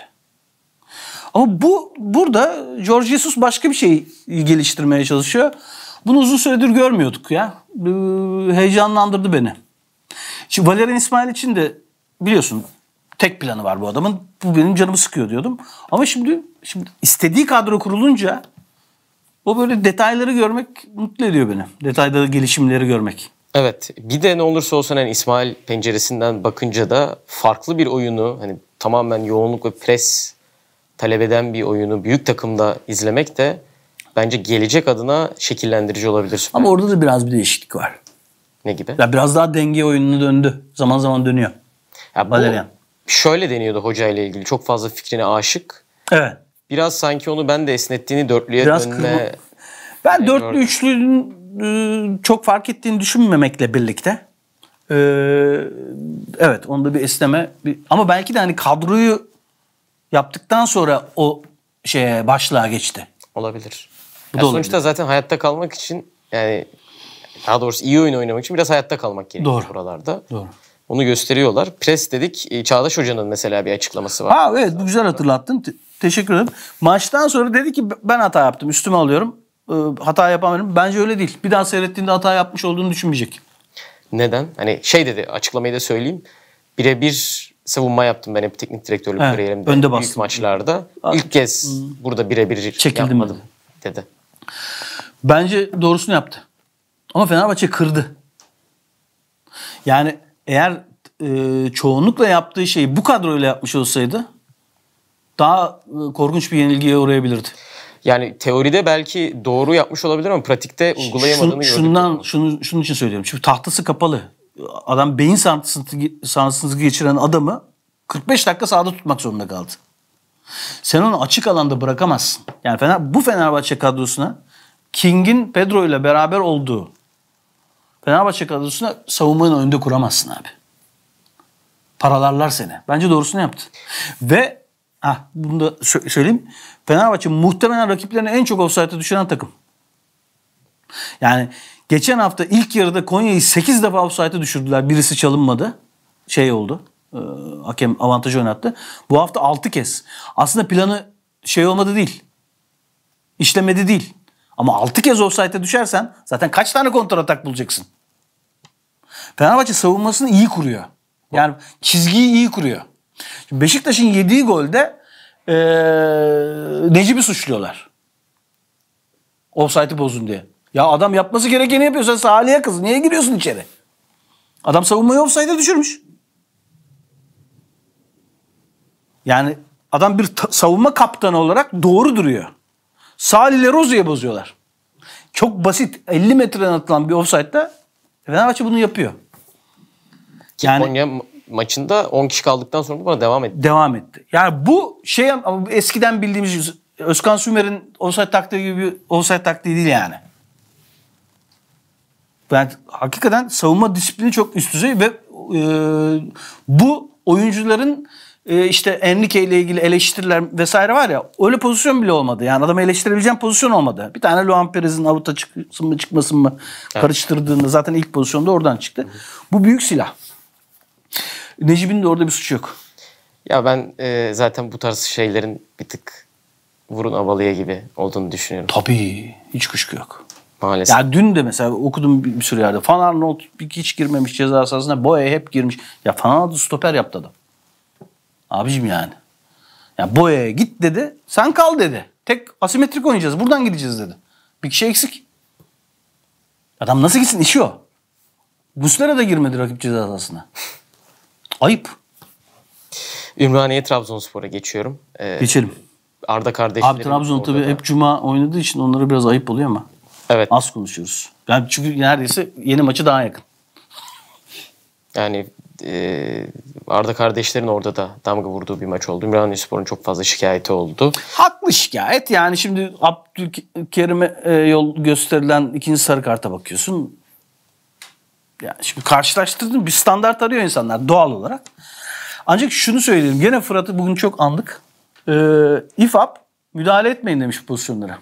Ama bu burada Jorge Jesus başka bir şey geliştirmeye çalışıyor. Bunu uzun süredir görmüyorduk ya. Heyecanlandırdı beni. Şimdi Valerien İsmail için de biliyorsun tek planı var bu adamın. Bu benim canımı sıkıyor diyordum. Ama şimdi şimdi istediği kadro kurulunca o böyle detayları görmek mutlu ediyor beni. Detayda gelişimleri görmek. Evet. Bir de ne olursa olsun hani İsmail penceresinden bakınca da farklı bir oyunu, hani tamamen yoğunluk ve pres talep eden bir oyunu büyük takımda izlemek de bence gelecek adına şekillendirici olabilir. Ama orada da biraz bir değişiklik var. Ne gibi? Ya biraz daha denge oyununa döndü. Zaman zaman dönüyor. Ya Valerien. Şöyle deniyordu hoca ile ilgili. Çok fazla fikrine aşık. Evet. Biraz sanki onu ben de esnettiğini dörtlüye biraz dönme... Kırma... Ben yani dörtlü üçlünün çok fark ettiğini düşünmemekle birlikte. Ee, evet onda bir esneme. Bir... Ama belki de hani kadroyu yaptıktan sonra o şeye başlığa geçti. Olabilir. Bu da sonuçta olabilir. Zaten hayatta kalmak için, yani daha doğrusu iyi oyun oynamak için biraz hayatta kalmak gerekiyor. Doğru. Buralarda. Doğru. Onu gösteriyorlar. Pres dedik. Çağdaş Hoca'nın mesela bir açıklaması var. Ha evet, bu güzel hatırlattın. Te teşekkür ederim. Maçtan sonra dedi ki ben hata yaptım. Üstüme alıyorum. E, hata yapamıyorum. Bence öyle değil. Bir daha seyrettiğinde hata yapmış olduğunu düşünmeyecek. Neden? Hani şey dedi, açıklamayı da söyleyeyim. Birebir savunma yaptım ben hep teknik direktörlük kariyerimde. Evet, büyük bastım. Maçlarda. Abi, ilk kez hmm. burada birebir yapmadım dedi. dedi. Bence doğrusunu yaptı. Ama Fenerbahçe kırdı. Yani eğer e, çoğunlukla yaptığı şeyi bu kadroyla yapmış olsaydı daha e, korkunç bir yenilgiye uğrayabilirdi. Yani teoride belki doğru yapmış olabilir ama pratikte uygulayamadığını Şun, şundan, gördük. Şunu, şunun için söylüyorum. Çünkü tahtası kapalı. Adam beyin sarsıntısı geçiren adamı kırk beş dakika sahada tutmak zorunda kaldı. Sen onu açık alanda bırakamazsın. Yani Fener, bu Fenerbahçe kadrosuna King'in Pedro ile beraber olduğu Fenerbahçe kadrosuna savunmanın önünde kuramazsın abi. Paralarlar seni. Bence doğrusunu yaptı. Ve ah, bunu da söyleyeyim. Fenerbahçe muhtemelen rakiplerine en çok ofsayta düşüren takım. Yani geçen hafta ilk yarıda Konya'yı sekiz defa ofsayta düşürdüler. Birisi çalınmadı. Şey oldu. E, hakem avantajı oynattı. Bu hafta altı kez. Aslında planı şey olmadı değil. İşlemedi değil. Ama altı kez ofsayta düşersen zaten kaç tane kontratak bulacaksın? Fenerbahçe savunmasını iyi kuruyor. Yani çizgiyi iyi kuruyor. Şimdi Beşiktaş'ın yediği golde e, Necip'i suçluyorlar. Ofsaytı bozun diye. Ya adam yapması gerekeni yapıyorsa Salih'e kız. Niye giriyorsun içeri? Adam savunmayı ofsayta düşürmüş. Yani adam bir savunma kaptanı olarak doğru duruyor. Salih ile Rozi'ye bozuyorlar. Çok basit elli metreden atılan bir ofsaytta Fenerbahçe bunu yapıyor. Yani Konya maçında on kişi kaldıktan sonra buna devam etti. Devam etti. Yani bu şey eskiden bildiğimiz Özkan Sümer'in ofsayt taktiği gibi bir ofsayt taktiği değil yani. Yani hakikaten savunma disiplini çok üst düzey ve e, bu oyuncuların e, işte Enrique ile ilgili eleştiriler vesaire var ya, öyle pozisyon bile olmadı. Yani adamı eleştirebileceğim pozisyon olmadı. Bir tane Luan Perez'in avuta çıksın mı çıkmasın mı karıştırdığında zaten ilk pozisyonda oradan çıktı. Bu büyük silah. Necip'in de orada bir suçu yok. Ya ben e, zaten bu tarz şeylerin bir tık vurun avalıya gibi olduğunu düşünüyorum. Tabii. Hiç kuşku yok. Maalesef. Ya dün de mesela okudum bir sürü yerde. Van Aanholt hiç girmemiş ceza sahasına. Boey hep girmiş. Ya Van Aanholt'u stoper yaptı adam. Abicim yani. Ya Boey'e git dedi. Sen kal dedi. Tek asimetrik oynayacağız. Buradan gideceğiz dedi. Bir kişi eksik. Adam nasıl gitsin? İşi o. Muslera da girmedi rakip ceza sahasına. Ayıp. Ümraniye Trabzonspor'a geçiyorum. Ee, Geçelim. Arda kardeşlerim. Abi Trabzon tabii da... hep cuma oynadığı için onlara biraz ayıp oluyor ama. Evet. Az konuşuyoruz. Yani çünkü neredeyse yeni maçı daha yakın. Yani e, Arda kardeşlerin orada da damga vurduğu bir maç oldu. Ümraniyespor'un çok fazla şikayeti oldu. Haklı şikayet. Yani şimdi Abdülkerim'e yol gösterilen ikinci sarı karta bakıyorsun. Yani şimdi karşılaştırdım, bir standart arıyor insanlar doğal olarak. Ancak şunu söyleyelim. Gene Fırat'ı bugün çok andık. Ee, İFAP müdahale etmeyin demiş pozisyonlara.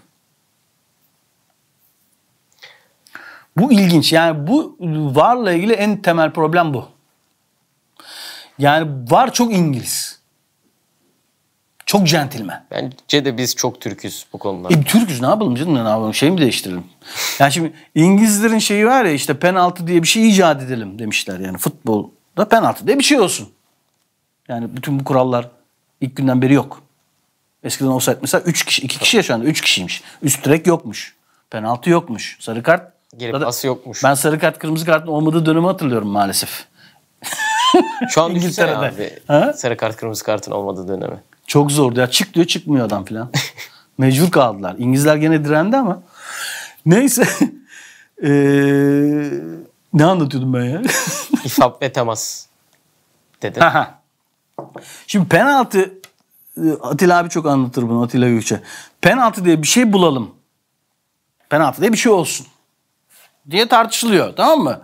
Bu ilginç. Yani bu VAR'la ilgili en temel problem bu. Yani VAR çok İngiliz. Çok centilmen. Bence de biz çok Türk'üz bu konuda. E, Türk'üz, ne yapalım canım, ne yapalım, şey mi değiştirelim? Yani şimdi İngilizlerin şeyi var ya, işte penaltı diye bir şey icat edelim demişler. Yani futbolda penaltı diye bir şey olsun. Yani bütün bu kurallar ilk günden beri yok. Eskiden olsaydı mesela üç kişi, iki kişi yaşandı. üç kişiymiş. Üst direk yokmuş. Penaltı yokmuş. Sarı kart. Geri pası yokmuş. Ben sarı kart, kırmızı kartın olmadığı dönemi hatırlıyorum maalesef. Şu an düşünsene abi. Ha? Sarı kart, kırmızı kartın olmadığı dönemi. Çok zordu ya. Çık diyor, çıkmıyor adam filan. Mecbur kaldılar. İngilizler gene direndi ama. Neyse. ee, ne anlatıyordum ben ya? İfap ve temas dedi. Şimdi penaltı, Atilla abi çok anlatır bunu, Atilla Gökçe. Penaltı diye bir şey bulalım. Penaltı diye bir şey olsun diye tartışılıyor, tamam mı?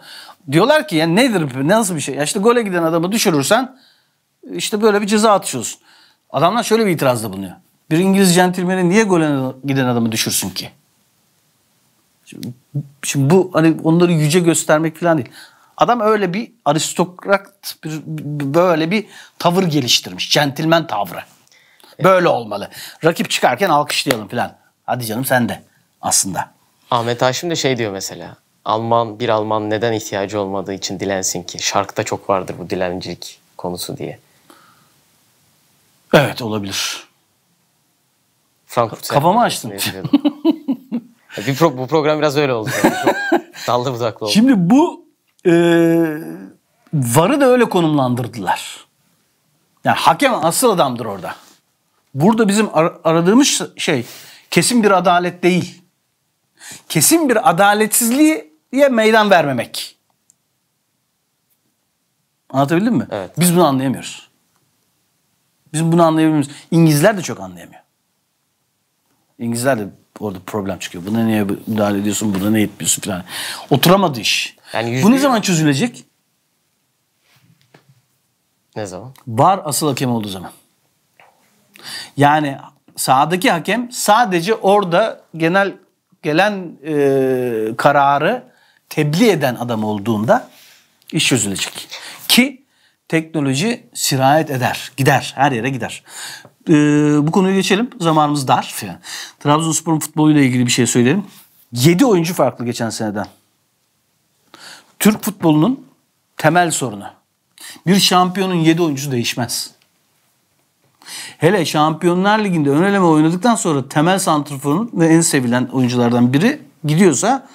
Diyorlar ki yani nedir, nasıl bir şey? Ya işte gole giden adamı düşürürsen işte böyle bir ceza atışıyorsun. Adamlar şöyle bir itirazda bulunuyor. Bir İngiliz centilmeni niye gole giden adamı düşürsün ki? Şimdi, şimdi bu hani onları yüce göstermek falan değil. Adam öyle bir aristokrat, bir, böyle bir tavır geliştirmiş. Centilmen tavrı. Böyle olmalı. Rakip çıkarken alkışlayalım falan. Hadi canım sen de aslında. Ahmet Haşim de şey diyor mesela. Alman, bir Alman neden ihtiyacı olmadığı için dilensin ki? Şarkıda çok vardır bu dilencilik konusu diye. Evet, olabilir. Frankfurt. Kafamı açtım. bir pro bu program biraz öyle oldu. Dallı budaklı oldu. Şimdi bu e, VAR'ı da öyle konumlandırdılar. Yani hakem asıl adamdır orada. Burada bizim ar aradığımız şey kesin bir adalet değil. Kesin bir adaletsizliğe meydan vermemek. Anlatabildim mi? Evet. Biz bunu anlayamıyoruz. Biz bunu anlayabiliyoruz. İngilizler de çok anlayamıyor. İngilizler de orada problem çıkıyor. Buna niye müdahale ediyorsun, buna ne etmiyorsun falan. Oturamadı iş. Yani yüzde... Bu ne zaman çözülecek? Ne zaman? VAR asıl hakem olduğu zaman. Yani sahadaki hakem sadece orada genel gelen e, kararı tebliğ eden adam olduğunda iş çözülecek. Ki teknoloji sirayet eder. Gider. Her yere gider. Ee, bu konuyu geçelim. Zamanımız dar. Trabzonspor'un futboluyla ilgili bir şey söyleyelim. yedi oyuncu farklı geçen seneden. Türk futbolunun temel sorunu. Bir şampiyonun yedi oyuncusu değişmez. Hele Şampiyonlar Ligi'nde ön eleme oynadıktan sonra temel santrforun ve en sevilen oyunculardan biri gidiyorsa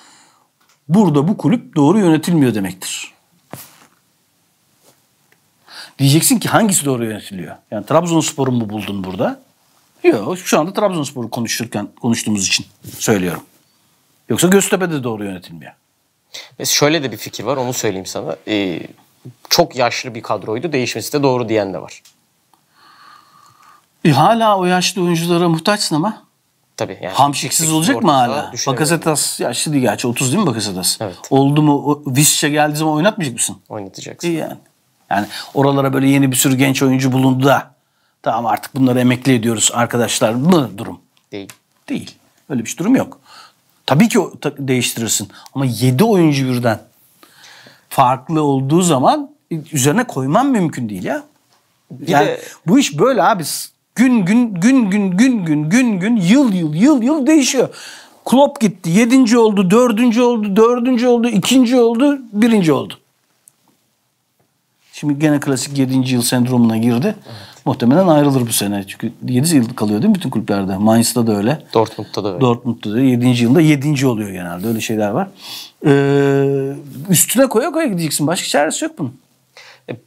burada bu kulüp doğru yönetilmiyor demektir. Diyeceksin ki hangisi doğru yönetiliyor? Yani Trabzonspor'u mu buldun burada? Yok, şu anda Trabzonspor'u konuşurken konuştuğumuz için söylüyorum. Yoksa Göztepe'de doğru yönetilmiyor. Mesela şöyle de bir fikir var, onu söyleyeyim sana. Ee, çok yaşlı bir kadroydu, değişmesi de doğru diyen de var. E, hala o yaşlı oyunculara muhtaçsın ama. Tabii yani. Hamşiksiz olacak mı hala? Bakasetas yaşlı değil gerçi, otuz değil mi Bakasetas? Evet. Oldu mu, Visca geldiği zaman oynatmayacak mısın? Oynatacaksın. E, yani. Yani oralara böyle yeni bir sürü genç oyuncu bulundu da tamam artık bunları emekli ediyoruz arkadaşlar mı durum? Değil. Değil. Öyle bir durum yok. Tabii ki değiştirirsin ama yedi oyuncu birden farklı olduğu zaman üzerine koyman mümkün değil ya. Yani de... bu iş böyle abi, gün gün gün gün gün gün gün gün yıl yıl yıl yıl değişiyor. Klopp gitti, yedinci oldu, dördüncü oldu, dördüncü oldu, ikinci oldu, birinci oldu. Şimdi gene klasik yedinci yıl sendromuna girdi. Evet. Muhtemelen ayrılır bu sene. Çünkü yedi yıl kalıyor değil mi bütün kulüplerde? Mainz'da da öyle. Dortmund'da da öyle. Dortmund'da da yedinci yılda yedinci oluyor genelde. Öyle şeyler var. Ee, üstüne koya koya gideceksin. Başka çaresi yok bunun.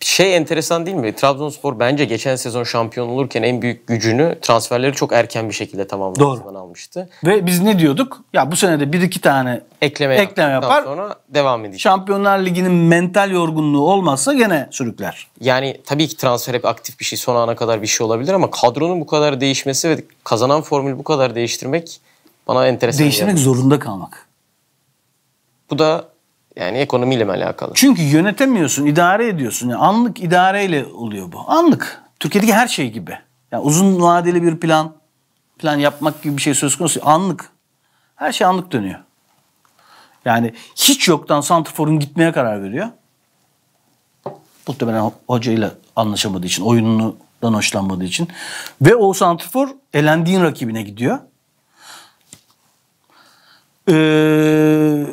Şey enteresan değil mi? Trabzonspor bence geçen sezon şampiyon olurken en büyük gücünü, transferleri çok erken bir şekilde tamamlamasından almıştı. Ve biz ne diyorduk? Ya bu senede bir iki tane ekleme, ekleme yapar. Sonra devam edecek. Şampiyonlar Ligi'nin mental yorgunluğu olmazsa gene sürükler. Yani tabii ki transfer hep aktif bir şey. Son ana kadar bir şey olabilir ama kadronun bu kadar değişmesi ve kazanan formülü bu kadar değiştirmek bana enteresan. Değiştirmek zorunda kalmak. Bu da Yani ekonomiyle mi alakalı? Çünkü yönetemiyorsun, idare ediyorsun. Yani anlık idareyle oluyor bu. Anlık. Türkiye'deki her şey gibi. Yani uzun vadeli bir plan, plan yapmak gibi bir şey söz konusu. Anlık. Her şey anlık dönüyor. Yani hiç yoktan santrforun gitmeye karar veriyor. Muhtemelen hocayla anlaşamadığı için, oyunundan hoşlanmadığı için. Ve o santrfor elendiğin rakibine gidiyor. Eee...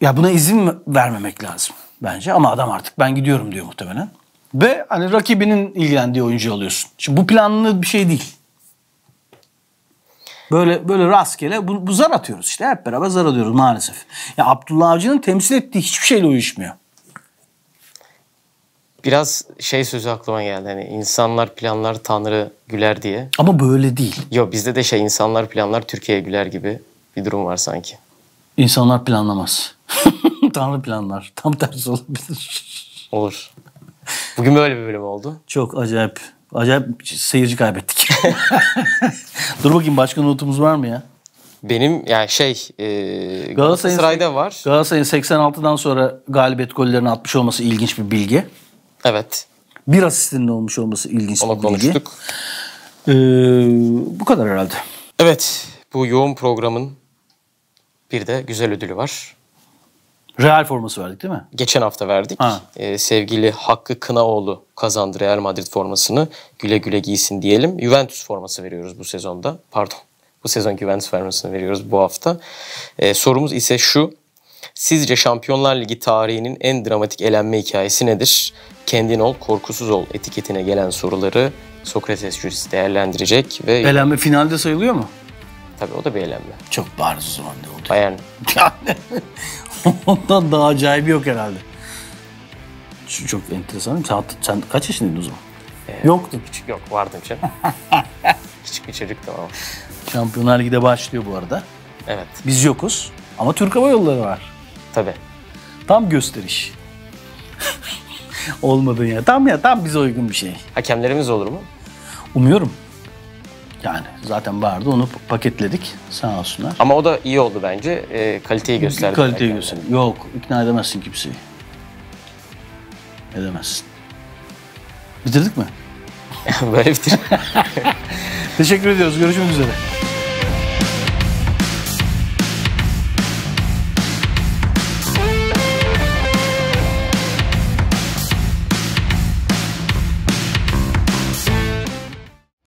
Ya buna izin vermemek lazım bence. Ama adam artık ben gidiyorum diyor muhtemelen. Ve hani rakibinin ilgilendiği oyuncu alıyorsun. Şimdi bu planlı bir şey değil. Böyle böyle rastgele bu, bu zar atıyoruz işte. Hep beraber zar atıyoruz maalesef. Ya Abdullah Avcı'nın temsil ettiği hiçbir şeyle uyuşmuyor. Biraz şey sözü aklıma geldi. Hani insanlar planlar Tanrı güler diye. Ama böyle değil. Yok bizde de şey insanlar planlar Türkiye güler gibi bir durum var sanki. İnsanlar planlamaz. Tanrı planlar. Tam tersi olabilir. Olur. Bugün böyle bir bölüm oldu. Çok acayip. Acayip seyirci kaybettik. Dur bakayım başka notumuz var mı ya? Benim yani şey e, Galatasaray'da var. Galatasaray'ın seksen altıdan sonra galibiyet gollerini atmış olması ilginç bir bilgi. Evet. Bir asistinin olmuş olması ilginç Ola bir konuştuk. bilgi. Ee, bu kadar herhalde. Evet. Bu yoğun programın bir de güzel ödülü var. Real forması verdik değil mi? Geçen hafta verdik. Ha. Ee, sevgili Hakkı Kınaoğlu kazandı Real Madrid formasını. Güle güle giysin diyelim. Juventus forması veriyoruz bu sezonda. Pardon. Bu sezon Juventus formasını veriyoruz bu hafta. Ee, sorumuz ise şu. Sizce Şampiyonlar Ligi tarihinin en dramatik elenme hikayesi nedir? Kendin ol, korkusuz ol etiketine gelen soruları Sokrates jürisi değerlendirecek. Ve elenme finalde sayılıyor mu? Tabii o da bir elenme. Çok bariz o zaman da oldu. Bayern. Ondan daha acayip yok herhalde. Şu çok enteresan. Sen, sen kaç yaşındaydın o zaman? Ee, Yoktun. Küçük yok vardım canım. Küçük bir çocuktum ama. Şampiyonlar Ligi'de başlıyor bu arada. Evet. Biz yokuz ama Türk Hava Yolları var. Tabii. Tam gösteriş. Olmadın ya. Tam ya tam bize uygun bir şey. Hakemlerimiz olur mu? Umuyorum. Yani zaten vardı onu paketledik sağ olsunlar. Ama o da iyi oldu bence. E, kaliteyi gösterdi. Kaliteyi gösterdi. Yok ikna edemezsin kimseyi. Edemezsin. Bitirdik mi? Böyle bitirdik. Teşekkür ediyoruz. Görüşmek üzere.